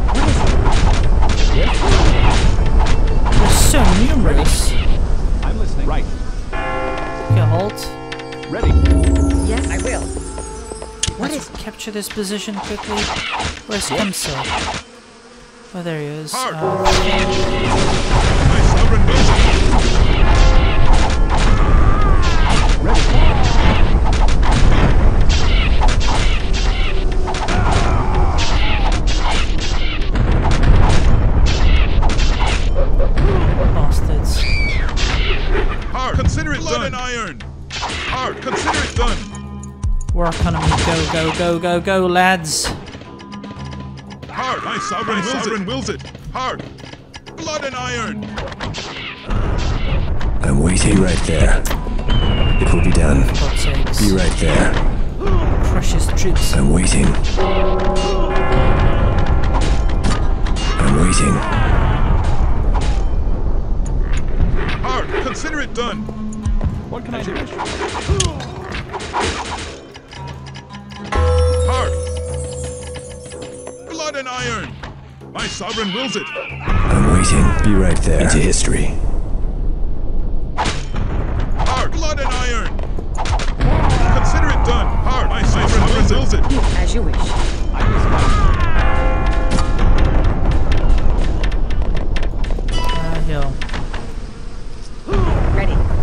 What is it? Yeah. They're so numerous. I'm listening. Right. Okay, halt. Ready. Yes, I will. Let's capture this position quickly. Where's Kemsyt? Oh, there he is. My sovereign vision. Ready. Bastards. Hard. Consider it blood done. And iron. Hard. Consider it done. War economy. Go, go, go, go, go, lads. Hard. My sovereign, wills it. Hard. Blood and iron. I'm waiting right there. It will be done. Be right there. Precious troops. I'm waiting. Consider it done. What can I do? Hard. Blood and iron. My sovereign wills it. I'm waiting. Be right there. Into history. Hard. Blood and iron. Consider it done. Hard. My sovereign wills it. As you wish. Hill.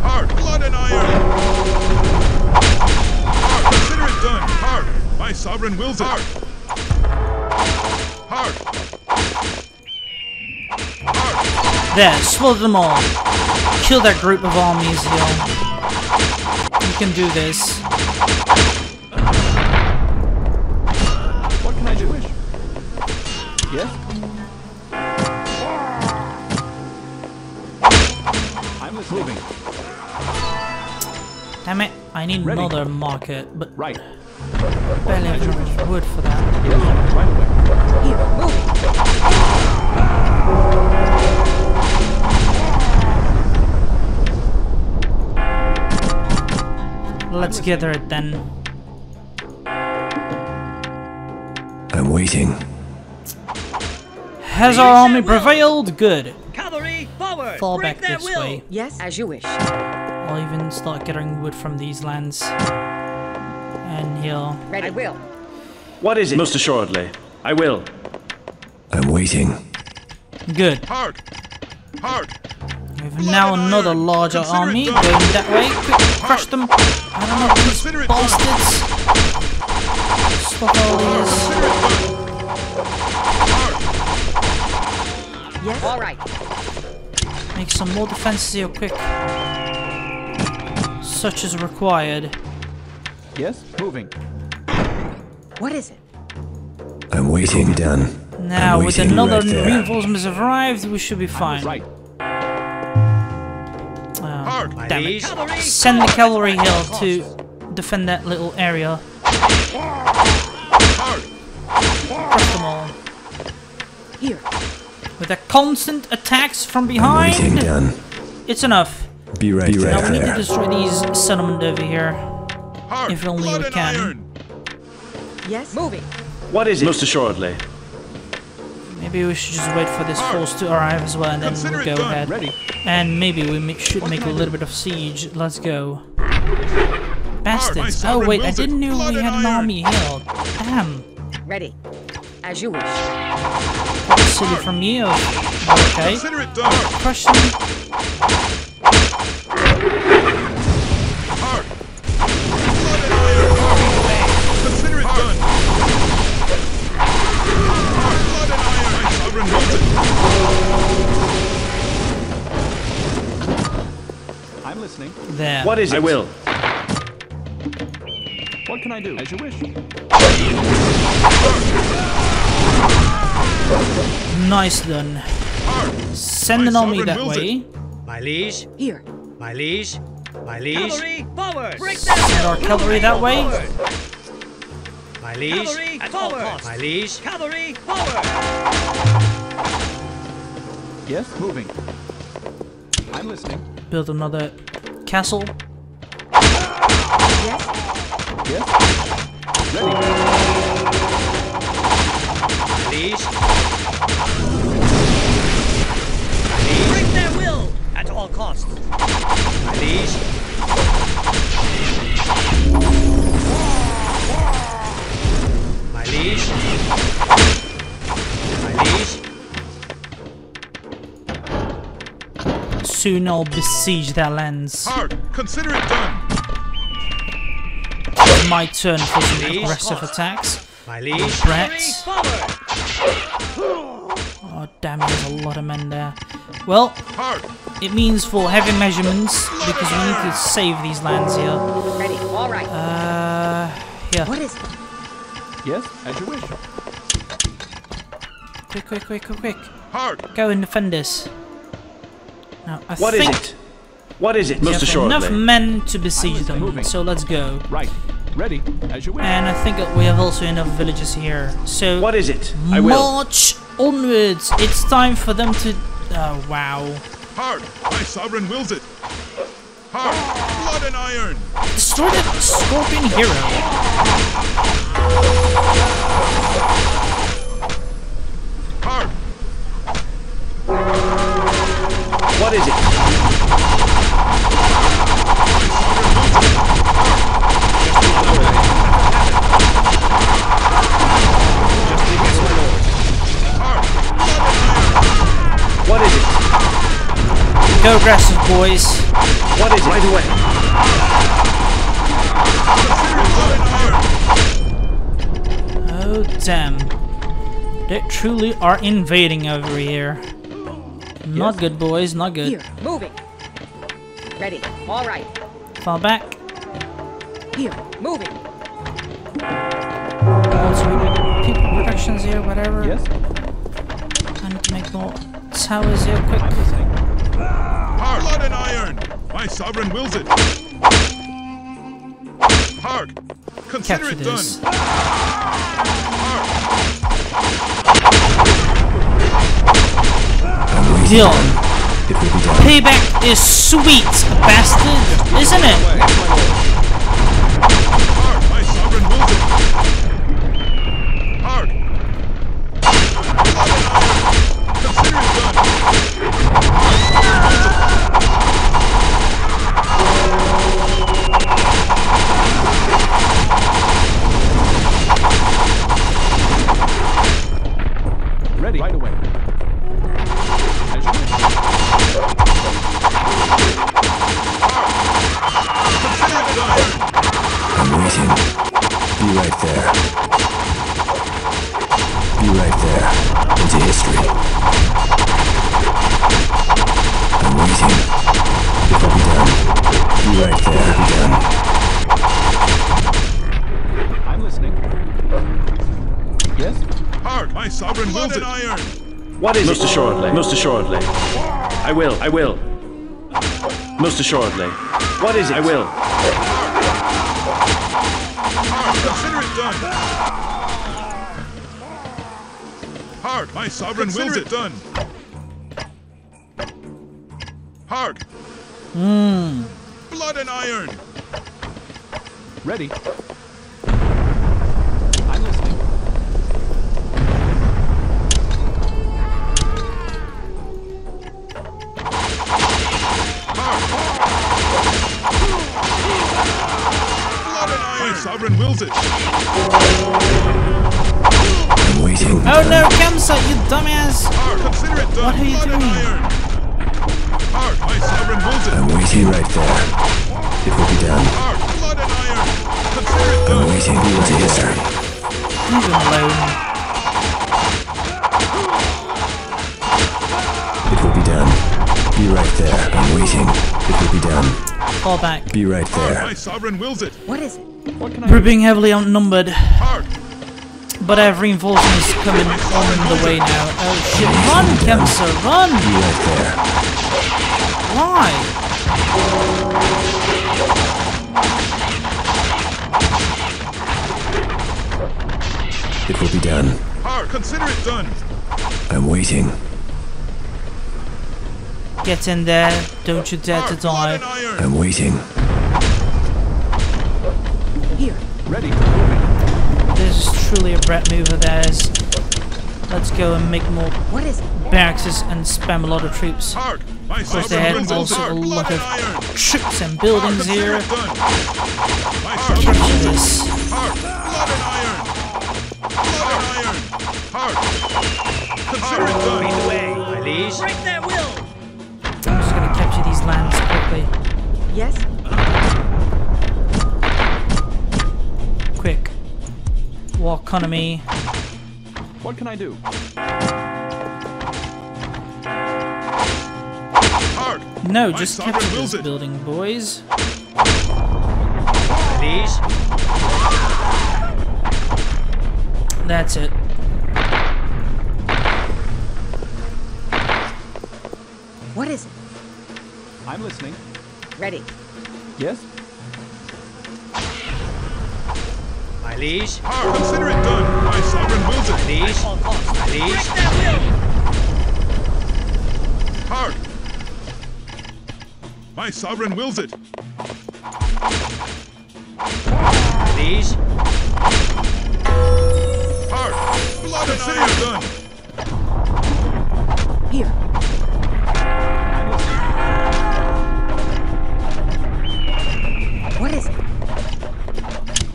Hard, blood and iron! Hard, consider it done! Hard, my sovereign wills it! Hard! Hard! There, slow them all! Kill that group of armies, yo! You can do this. What can I do? Yeah? I'm just moving. Damn it, I need another market, but barely have too much wood for that. Let's gather it then. I'm waiting. Has our army prevailed? Good. Cavalry, forward! Fall back this way. Yes, as you wish. I'll even start gathering wood from these lands. And he'll... Ready. I will. What is it? Most assuredly. I will. I'm waiting. Good. Hard. Hard. We have now another larger army going that way. Quick, crush them. I don't know these bastards. Stop all these. Yes. Alright. Make some more defenses here quick. Such as required. Yes, moving. What is it? I'm waiting. Be done. Now, with another reinforcements arrived, we should be fine. Right. Damn it! Send the cavalry hill to defend that little area. Crush them all. Here. With the constant attacks from behind. I'm waiting, done. It's enough. Be right there. Now we need to destroy these settlements over here. Hard. If only we can. Iron. Yes. Moving. What is it? Most assuredly. Maybe we should just wait for this force to arrive as well, and then we'll go ahead. Ready. And maybe we should make a little bit of siege. Let's go. Bastards! Oh wait, I didn't know we had an army here. Damn. Ready. As you wish. Silly from you. Okay. Crush them. Hard. Blood and iron. Consider it done. Hard. Blood and iron. My sovereign wills it. I'm listening. There. What is it? I will. What can I do? As you wish. Nice done. Send an army that way. My liege. Here. My liege. My liege. Cavalry forward. Send our cavalry that way. My liege. Cavalry forward. My liege. Cavalry forward. Yes, moving. I'm listening. Build another castle. Yes. Yes. Ready. Please. Break their will at all costs. Please. My liege. My liege. Soon I'll besiege their lands. Hard. Consider it done. It's my turn for some aggressive attacks. My liege. Threats. Oh damn, there's a lot of men there. Well, it means for heavy measurements because we need to save these lands here. Ready. All right. Here. What is it? Yes, as you wish. Quick, quick, quick, quick, quick. Hard. Go and defend this. Now, what is it? What is it? Most assuredly. Enough men to besiege them, so let's go. Right, ready as you wish. And I think we have also enough villages here. So what is it? I will march onwards. It's time for them to. Oh wow! Hard, my sovereign wills it. Hard, blood and iron. Destroy the scorpion hero. Hard. What is it? What is it? Go aggressive, boys. What is it? Right away. Oh, damn. They truly are invading over here. Not good, boys. Not good. Here, moving. Ready. All right. Fall back. Here, moving. People protections here, whatever. Yes. I need to make more towers here, quick. Hard. Blood and iron. My sovereign wills it. Hard. Consider it done. Deal. Payback is sweet, bastard, isn't it? Ready right away. Be right there. Be right there. Into history. I'm waiting. It will be done. Be right there. It will be done. I'm listening. Yes? Hard. My sovereign will and iron. What is it? Most assuredly. Most assuredly. I will. I will. Most assuredly. What is it? I will. Consider it done. Hard, my sovereign wills it done. Hard. Blood and iron. Ready. I'm listening. Sovereign wills it. I'm waiting. Oh no, Kemsyt, you dumbass! Consider it done. What are you doing? My sovereign wills it. I'm waiting right there. It will be done. Blood and iron. Consider it done. I'm waiting into history. Leave him alone. It will be done. Be Be right there. I'm waiting. It will be done. Fall back. Be right there. My sovereign wills it. What is it? What can I We're being heavily outnumbered. But I have reinforcements coming on the way now. Oh shit! Run, Kemsyt, run! Be right there. Why? It will be done. Consider it done. I'm waiting. Get in there. Don't you dare to die. I'm waiting. Here. Ready for moving. This is truly a Brett move of theirs. Let's go and make more barracks and spam a lot of troops. Of course, they had also a lot of troops and buildings here. Capture this. Lead the way, my liege. Break their will. I'm just gonna capture these lands quickly. Yes? Quick. War economy. What can I do? No, just capture this building, boys. Please? That's it. What is it? I'm listening. Ready. Yes? My liege. Consider it done. My sovereign wills it. My liege. My liege. Break that will. My sovereign wills it. My liege. Blood and iron. Done. Here. What is it?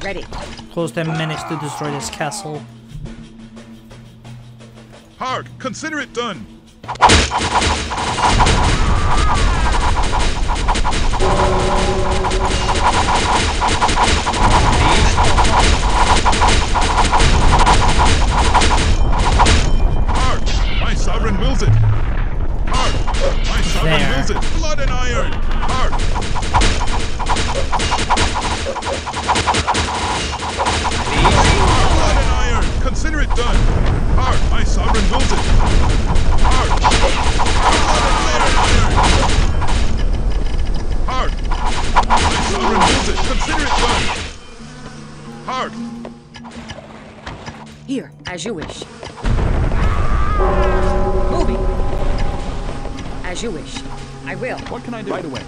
Ready. Of course, they managed to destroy this castle. Consider it done. My sovereign wills it. My sovereign wills it. Blood and iron. Blood and iron. Consider it done. My sovereign wills it. Blood and iron. My sovereign wills it. Consider it done. Here, as you wish. Moving. As you wish. I will. What can I do? Right away.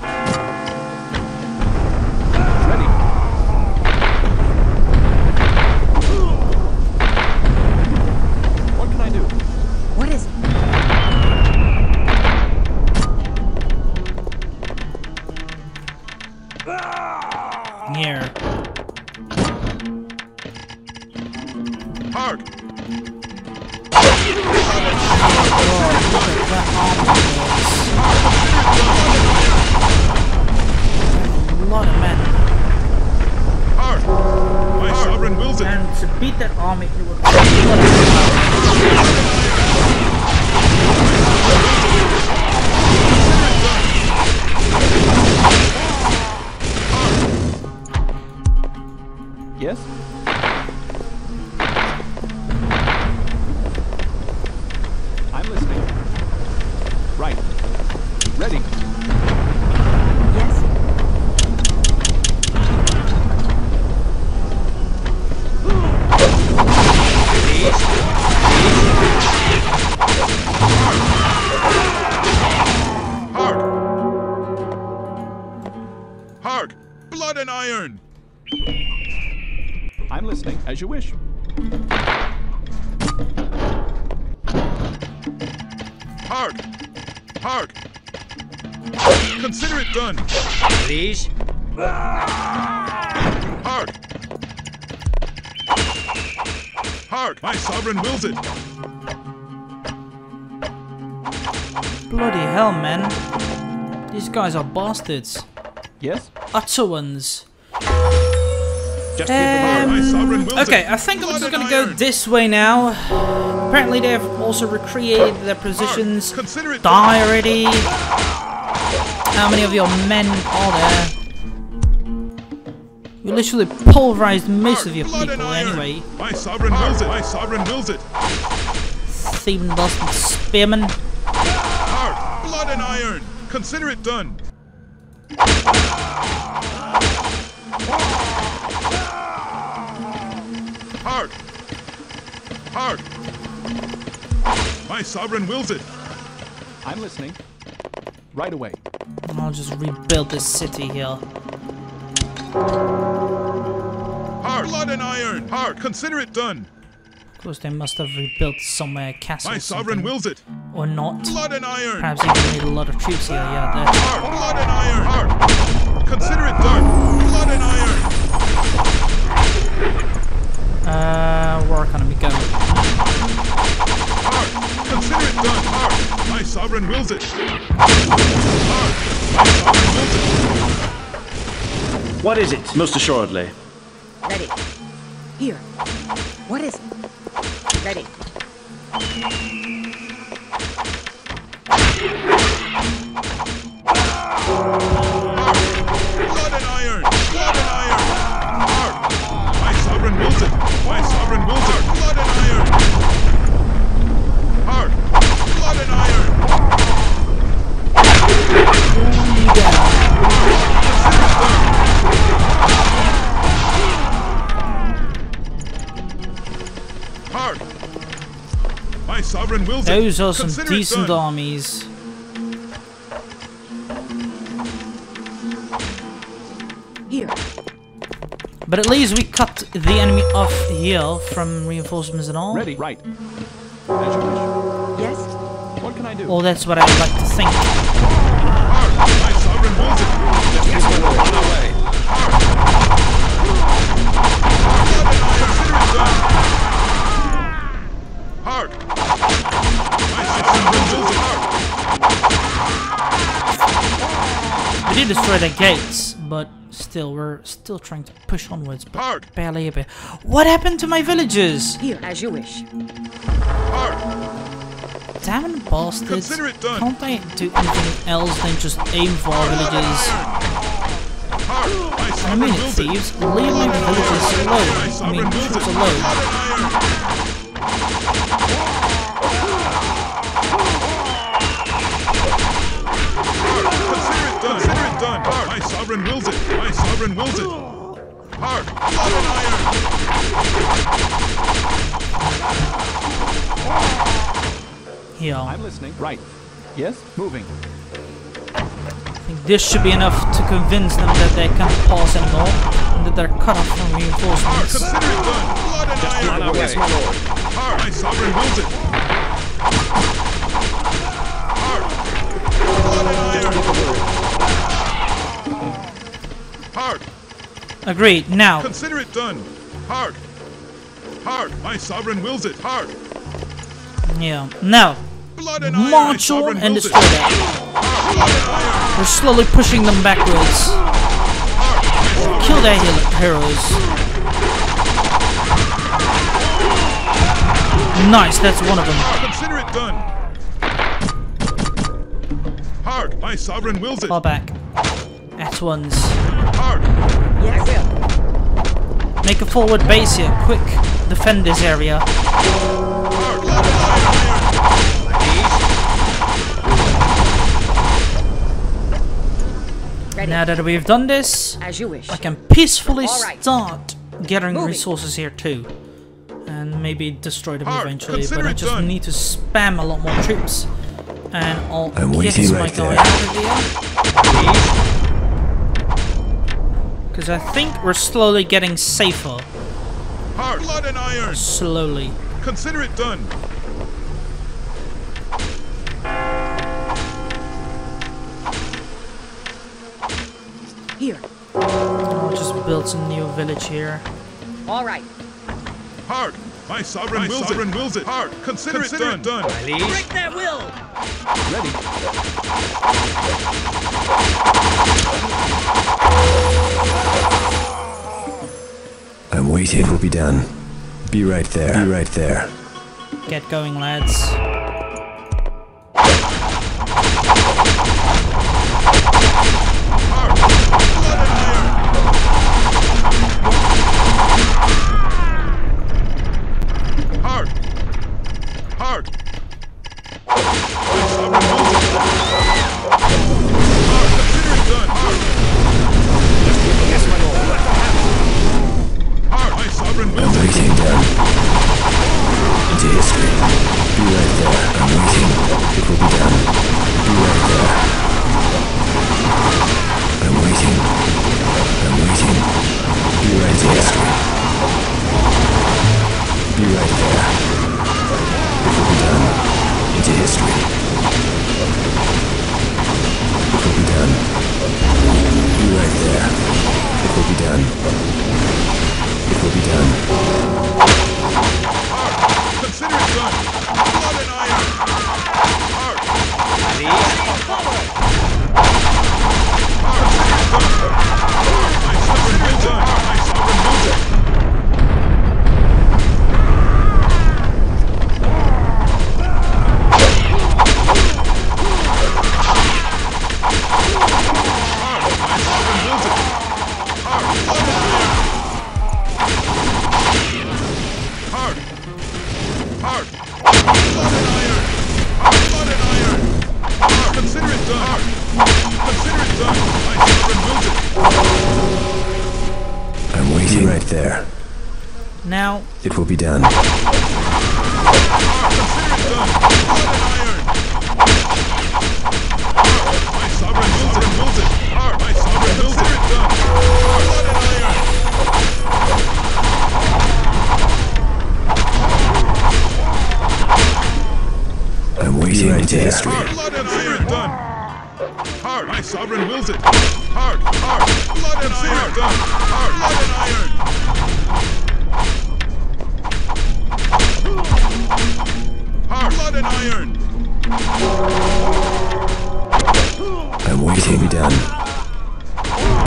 As you wish. Consider it done. Please. My sovereign wills it. Bloody hell, man. These guys are bastards. Yes? Utter ones. Okay, I think I'm just gonna go this way now. Apparently, they've also recreated their positions. Die already. how many of your men are there. You literally pulverized most of your people anyway. My sovereign knows it. My sovereign knows it. Thieving bastard spearmen. Heart, blood and iron. Consider it done. Heart. Heart. My sovereign wills it. I'm listening. Right away. I'll just rebuild this city here. Heart, blood and iron. Heart, consider it done. Of course, they must have rebuilt some castle. My sovereign wills it. Or not. Blood and iron. Perhaps even need a lot of troops here. Yeah, there. Heart, blood and iron. Heart, consider it done. Blood and iron. Where can we go? Heart, consider it done. Heart, my sovereign wills it. Heart, my sovereign wills it. What is it? Most assuredly. Ready. Here. What is it? Ready. Blood and iron! Blood and iron! Heart. My sovereign wills it! My sovereign wills it! Blood and iron! Heart! Blood and iron! Blood and iron. Heart. My sovereign wills. Those are some decent armies. Here. But at least we cut the enemy off here from reinforcements and all. Ready, right. Yes. What can I do? Oh, that's what I would like to think. Heart. My sovereign wills it. Yes, my lord. On our way. Heart. We did destroy the gates, but still, we're still trying to push onwards, but Heart. Barely a bit. What happened to my villagers? Here, as you wish. Heart. Damn bastards! Can't they do anything else than just aim for our villagers? I mean it, thieves. Leave my villagers alone. I mean, troops alone. Consider it done. Consider it done. My sovereign wills it. My sovereign wills it. Heart. Blood and iron. Here. I'm listening. Right. Yes. Moving. I think this should be enough to convince them that they can't pause anymore and that they're cut off from reinforcements. Consider it done. Blood and iron. Yes, my lord. Heart, my sovereign wills it. Heart. Blood and iron. Heart. Agreed. Now. Consider it done. Heart. Heart, my sovereign wills it. Heart. Yeah. Now. March on and destroy them. We're slowly pushing them backwards. Kill their heroes. Nice, that's one of them. Consider it done. Heart, my sovereign wills it. Far back. At once. Heart. Yes, I will. Make a forward base here, quick. Defend this area. Now that we've done this, as you wish. I can peacefully start gathering resources here too. And maybe destroy them eventually, but I just need to spam a lot more troops. And I'll get my guy out of here. Because I think we're slowly getting safer. Heart, blood and iron. Slowly. Consider it done. Here. I'll just build some new village here. All right. Heart, my sovereign, wills it. Heart, consider it done. Break that will. Ready. I'm waiting. It will be done. Be right there. Be right there. Get going, lads. history. It will be done. Be right there. It will be done. It will be done. Heart, consider it done. Blood and iron. Heart. Ready? Heart, consider it done. I shall remove it. It will be done. Consider it done. My sovereign builds it. Builds it. My sovereign builds it. Done. Blood and iron. I'm waiting into history. Blood and iron done. Hard. My sovereign wills it. Hard. Hard. Blood and iron done. Hard. Blood and iron. Blood and iron. I'm waiting. It will be done.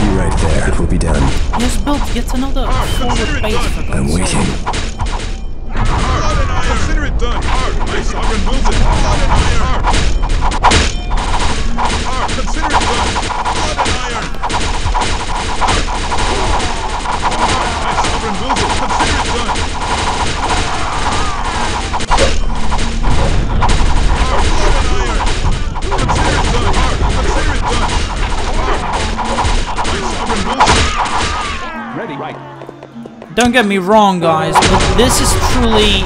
Be right there. It will be done. Yes, built yet another forward base for God's. I'm waiting. Blood and iron. Consider it done. Hard. My sovereign builds it. Blood and iron. Hard. Consider it done. Blood and iron. Hard. My sovereign builds it. Consider it done. Don't get me wrong, guys, but this is truly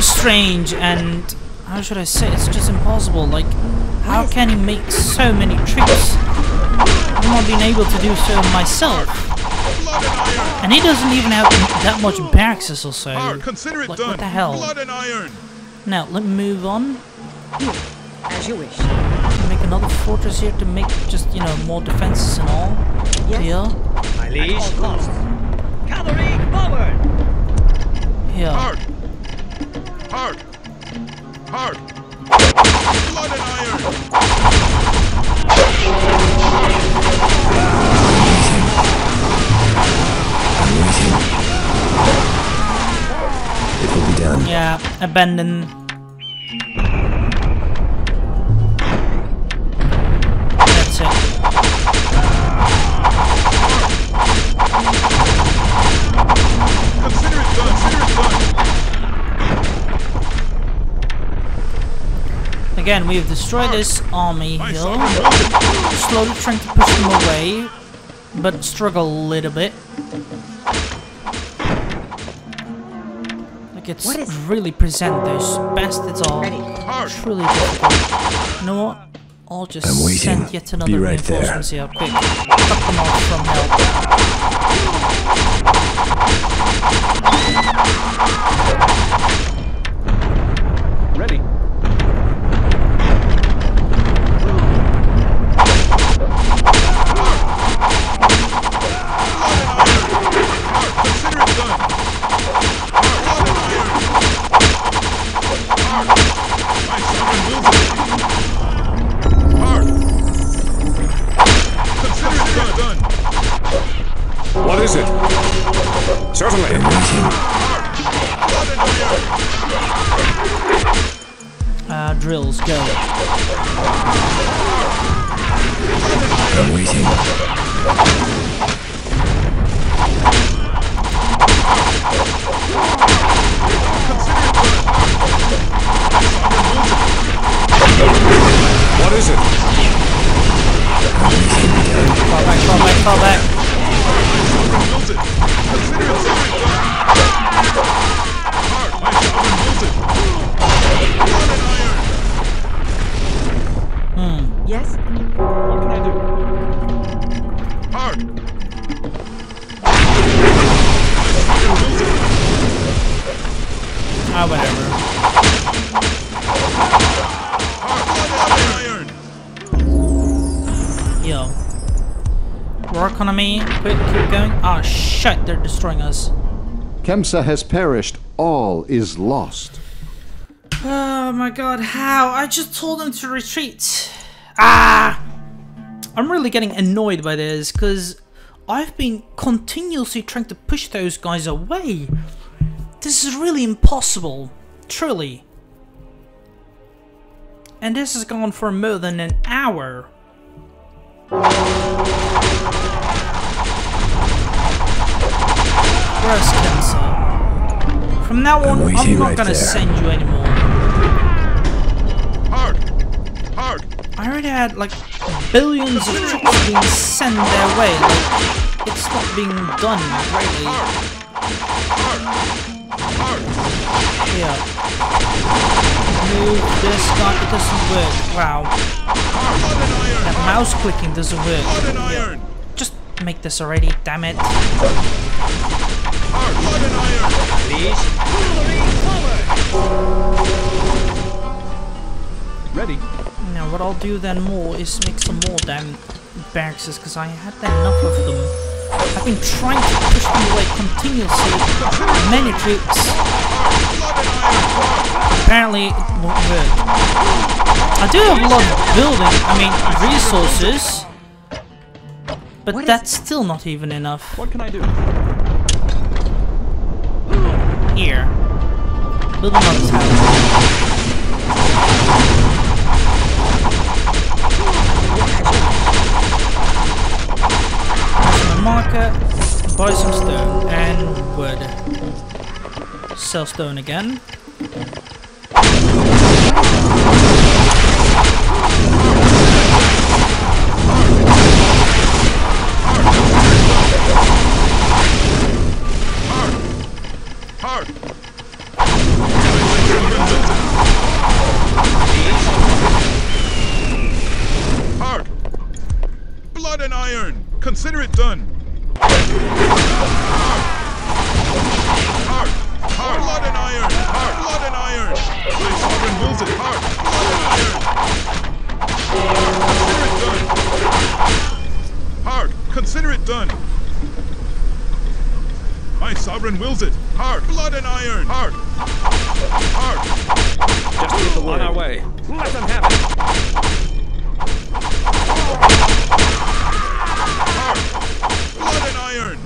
strange and, how should I say, it's just impossible. Like, how can you make so many tricks? I've not been able to do so myself. And he doesn't even have that much barracks or so. Like, what the hell? Now, let me move on. As you wish. Make another fortress here to make just, you know, more defenses and all. Here. My liege. Cavalry forward. Here. Hard. Hard. Hard. Blood and iron. I'm waiting. It will be done. Yeah, abandon. That's it. Again, we have destroyed this army here. Slowly trying to push them away, but struggle a little bit. Like, it's really present. Those bastards are truly difficult. You know what? I'll just send yet another reinforcements here. Quick, cut them off from help. Ready. Certainly. Drills, go. I'm waiting. What is it? Fall back, fall back, fall back. Yes? war economy. Quick, keep going. Ah, shit, they're destroying us. Kemsa has perished. All is lost. Oh my god, how? I just told them to retreat. Ah! I'm really getting annoyed by this, because I've been continuously trying to push those guys away. This is really impossible. Truly. And this has gone for more than an hour. Gross cancer. From now on, I'm not gonna send you anymore. Hard. I already had like billions of troops being sent their way. Like, it's not being done rightly. Yeah. Move this guy. It doesn't work. Wow. That mouse clicking doesn't work. Yeah. Just make this already. Damn it. Ready. Now what I'll do then more is make some more damn barracks, because I had enough of them. I've been trying to push them away continuously. Many troops. Apparently it won't work. I do have a lot of building, I mean resources. But that's still not even enough. What can I do? Here. Build another tower. Marker, buy some stone and wood. Sell stone again. Blood and iron. Consider it done. Hard, blood and iron. Consider it done. My sovereign wills it. Hard, blood and iron. Hard. Just keep them on our way. Let them have it. Hard, blood and iron.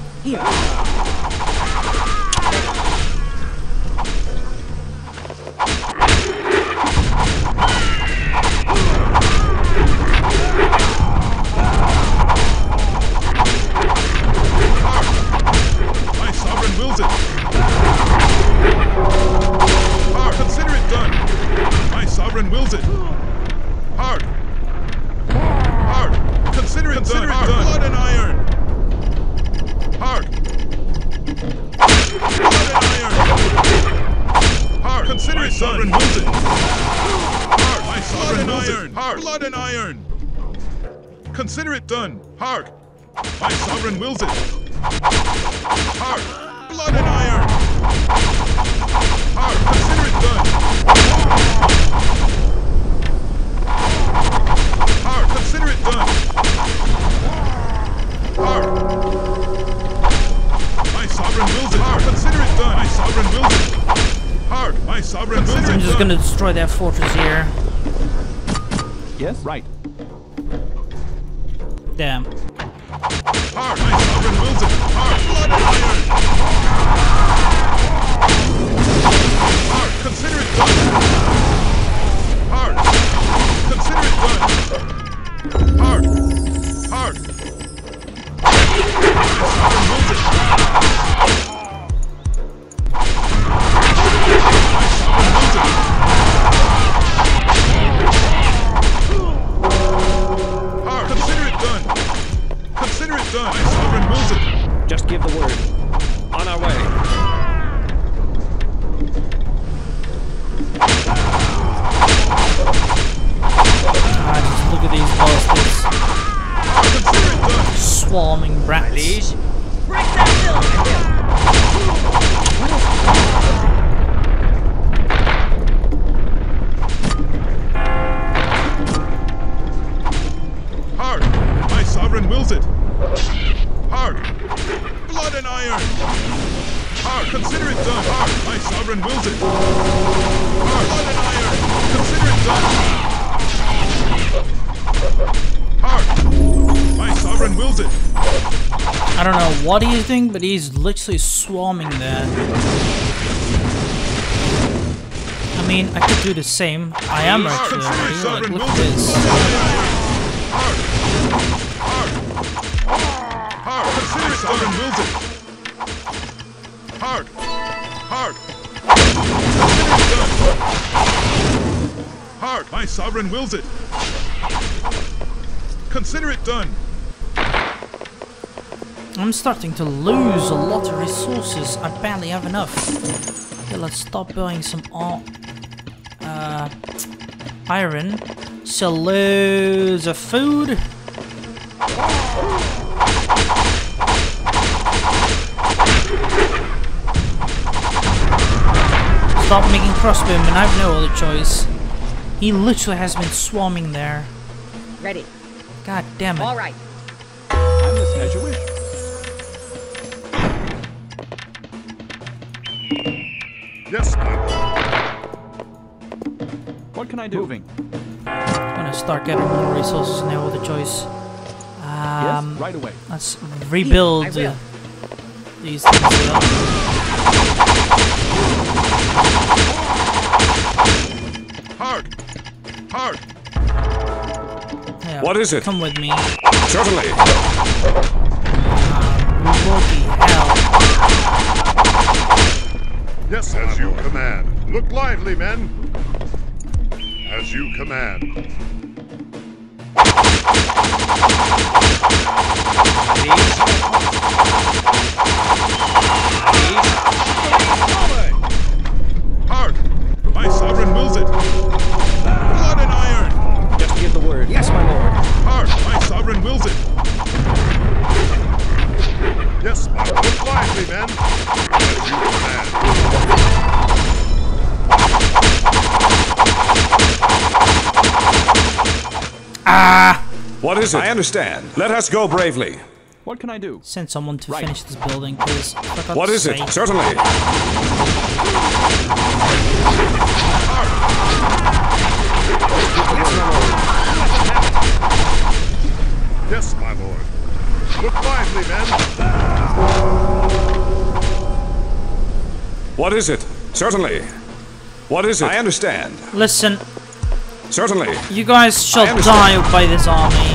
Consider it done. Hark! My sovereign wills it. Hark! Blood and iron. Hark! Consider it done. Hark! Consider it done. Hark! My sovereign wills it. Hark! Consider it done. My sovereign wills it. Hark! My sovereign wills it. I'm just gonna destroy that fortress here. Yes. Right. Damn. Hard, my sovereign wills it. Hard, blood and iron. Hard, consider it done. Hard, consider it done. Hard, hard. My sovereign wills it. Just give the word. On our way. Just look at these bastards. Swarming rats. Break that building. Hard. My sovereign wills it. Close it! Hard! Blood and iron! Hard! Consider it done! Hard! My sovereign wills it! Hard! Blood and iron! Consider it done! Hard! My sovereign wills it! I don't know what he's doing, but he's literally swarming there. I mean, I could do the same. I am actually. Like, look at this. Consider it done. Hard. Hard. Consider it done. Hard. My sovereign wills it. Consider it done. I'm starting to lose a lot of resources. I barely have enough. Okay, let's stop buying some iron. Sell loads of food. Stop making crossbowmen, and I've no other choice. He literally has been swarming there. Ready. God damn it. Alright. I'm listening as you wish. Yes. What can I do? Moving. I'm gonna start getting more resources and no other choice. Yes, right away. Let's rebuild these things up. Hard! Hard! Yeah, what is it? Come with me. Certainly! Bloody hell. Yes, as you command. Look lively, men! As you command. Please. Please. Hard. My sovereign wills it. Blood and iron. Just give the word. Yes, my lord. Hard. My sovereign wills it. Yes, my lord. Look lively, men. As you command. Ah. What is it? I understand. Let us go bravely. What can I do? Send someone to finish this building, please. What is it? Certainly. Yes, my lord. Look lively, men. What is it? Certainly. What is it? I understand. Listen. Certainly. You guys shall die by this army. Yes,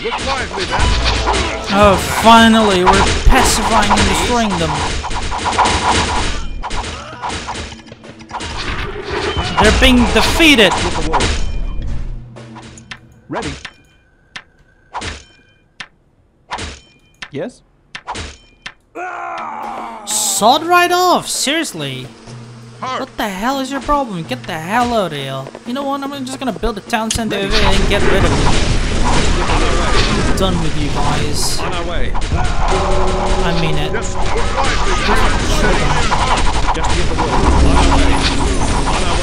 look lively, men. Oh, finally, we're pacifying and destroying them. They're being defeated. Ready. Yes. Sawed right off. Seriously. What the hell is your problem? Get the hell out of here. You know what? I'm just gonna build a town center over here and get rid of it. Done with you guys. On our way. I mean it. Just give the word. On our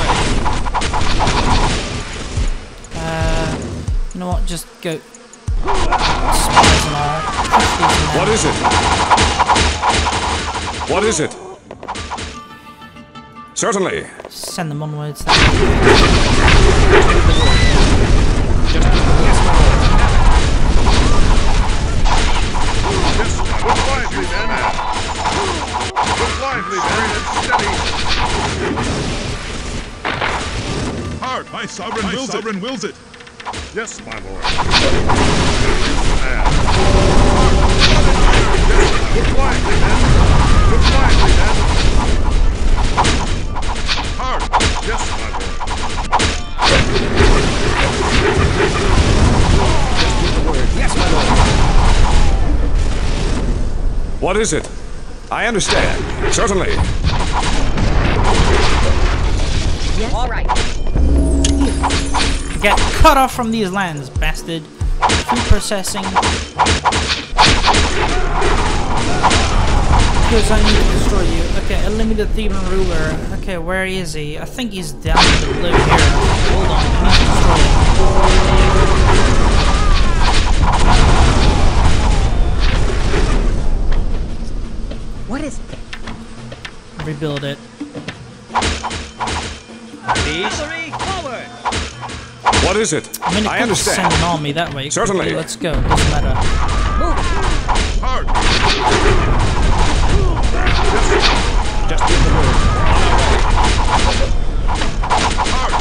way. On our way. You know what? Just go. What is it? What is it? Certainly. Send them onwards. Just give the word. Just give the word. Look lively, men! Look lively, men, and steady! Hard! My sovereign wills it! Yes, my lord. Look lively, men! Look lively, men! Hard! Yes, my lord. Yes, my lord. What is it? I understand. Certainly. Yes. All right. Get cut off from these lands, bastard. Food processing. Because I need to destroy you. Okay, eliminate the Theban ruler. Okay, where is he? I think he's down below here. Hold on, I need to destroy him. What is it? Rebuild it. Easily forward. What is it? I mean, I understand. Send an army that way. Certainly. Okay, let's go. Doesn't matter. Move. Hard. Just in the room. Hard.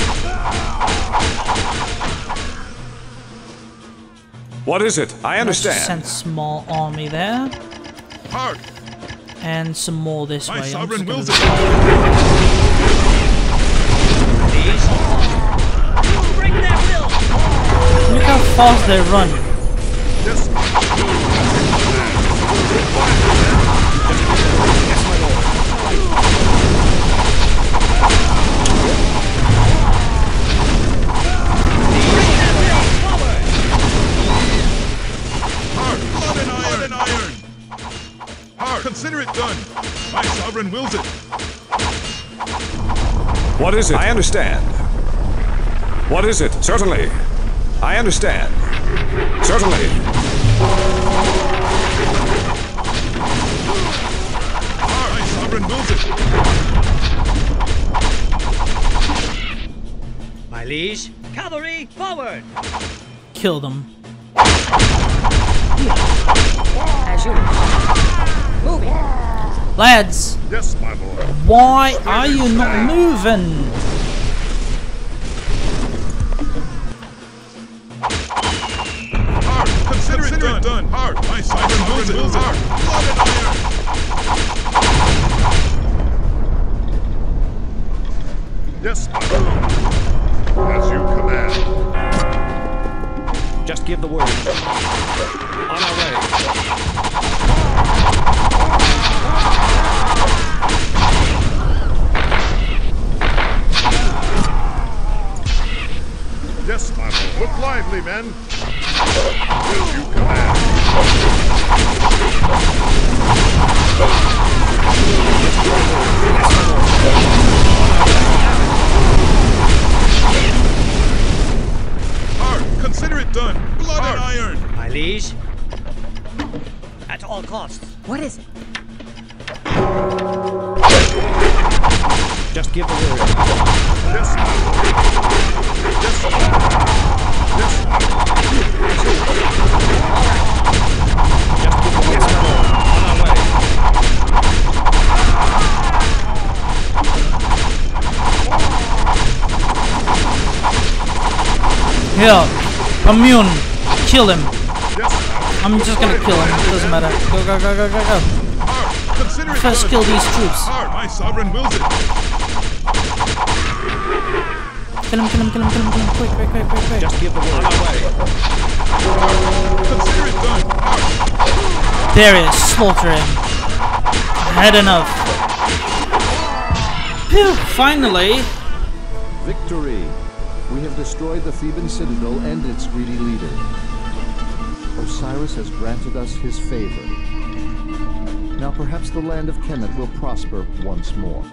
What is it? I understand. Let's send small army there. Hard. And some more this way. My sovereign wills it. Look how fast they run. Yes. Hard. Consider it done. My sovereign wills it. What is it? I understand. What is it? Certainly. I understand. Certainly. My sovereign wills it. My liege, cavalry forward. Kill them. As you moving, lads. Yes, my lord. Why are you not moving? Done. Hard. My sovereign wills it. Hard. Yes, my lord. As you command. Just give the word. On our way. Yes, my lord. Look lively, men. As you command. Hard, consider it done. Blood and iron. My liege. At all costs. What is it? Just give the word. Yes. Yes. Yes. Yes. Just keep the west road on our way. Here, Pamiu, kill him. I'm just gonna kill him. It doesn't matter. Go, go, go, go, go, go. I'll first kill these troops. My sovereign wills it. Kill him, kill him, kill him, kill him, kill him. Quick, quick, quick, quick, quick. Just keep the word on our way. There it is, slaughter him. I had enough. Phew, finally. Victory. We have destroyed the Theban citadel and its greedy leader. Osiris has granted us his favor. Now perhaps the land of Kemet will prosper once more.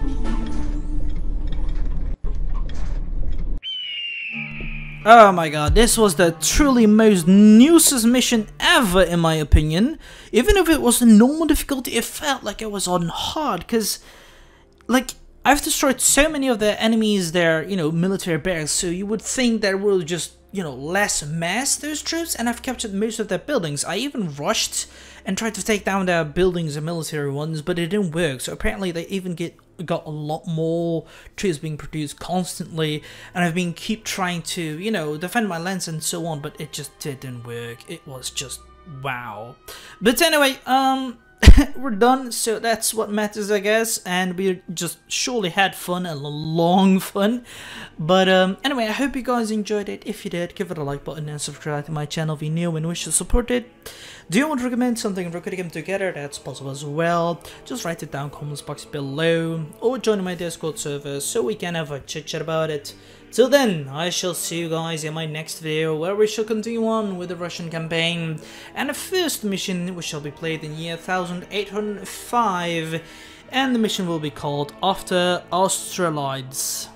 Oh my god, this was the truly most nuisance mission ever in my opinion. Even if it was a normal difficulty, it felt like it was on hard, because, like, I've destroyed so many of the enemies, their, you know, military barracks, so you would think there will just, you know, less mass those troops, and I've captured most of their buildings. I even rushed and tried to take down their buildings and military ones, but it didn't work, so apparently they even got a lot more trees being produced constantly, and I've been keep trying to, you know, defend my lands and so on, but it just didn't work. It was just wow. But anyway, we're done, so that's what matters, I guess, and we just surely had fun, and long fun. But anyway, I hope you guys enjoyed it. If you did, give it a like button and subscribe to my channel if you're new and wish to support it. Do you want to recommend something and recording them together? That's possible as well. Just write it down in the comments box below, or join my Discord server so we can have a chit chat about it. Till then, I shall see you guys in my next video, where we shall continue on with the Russian campaign and the first mission, which shall be played in year 1805, and the mission will be called After Australides.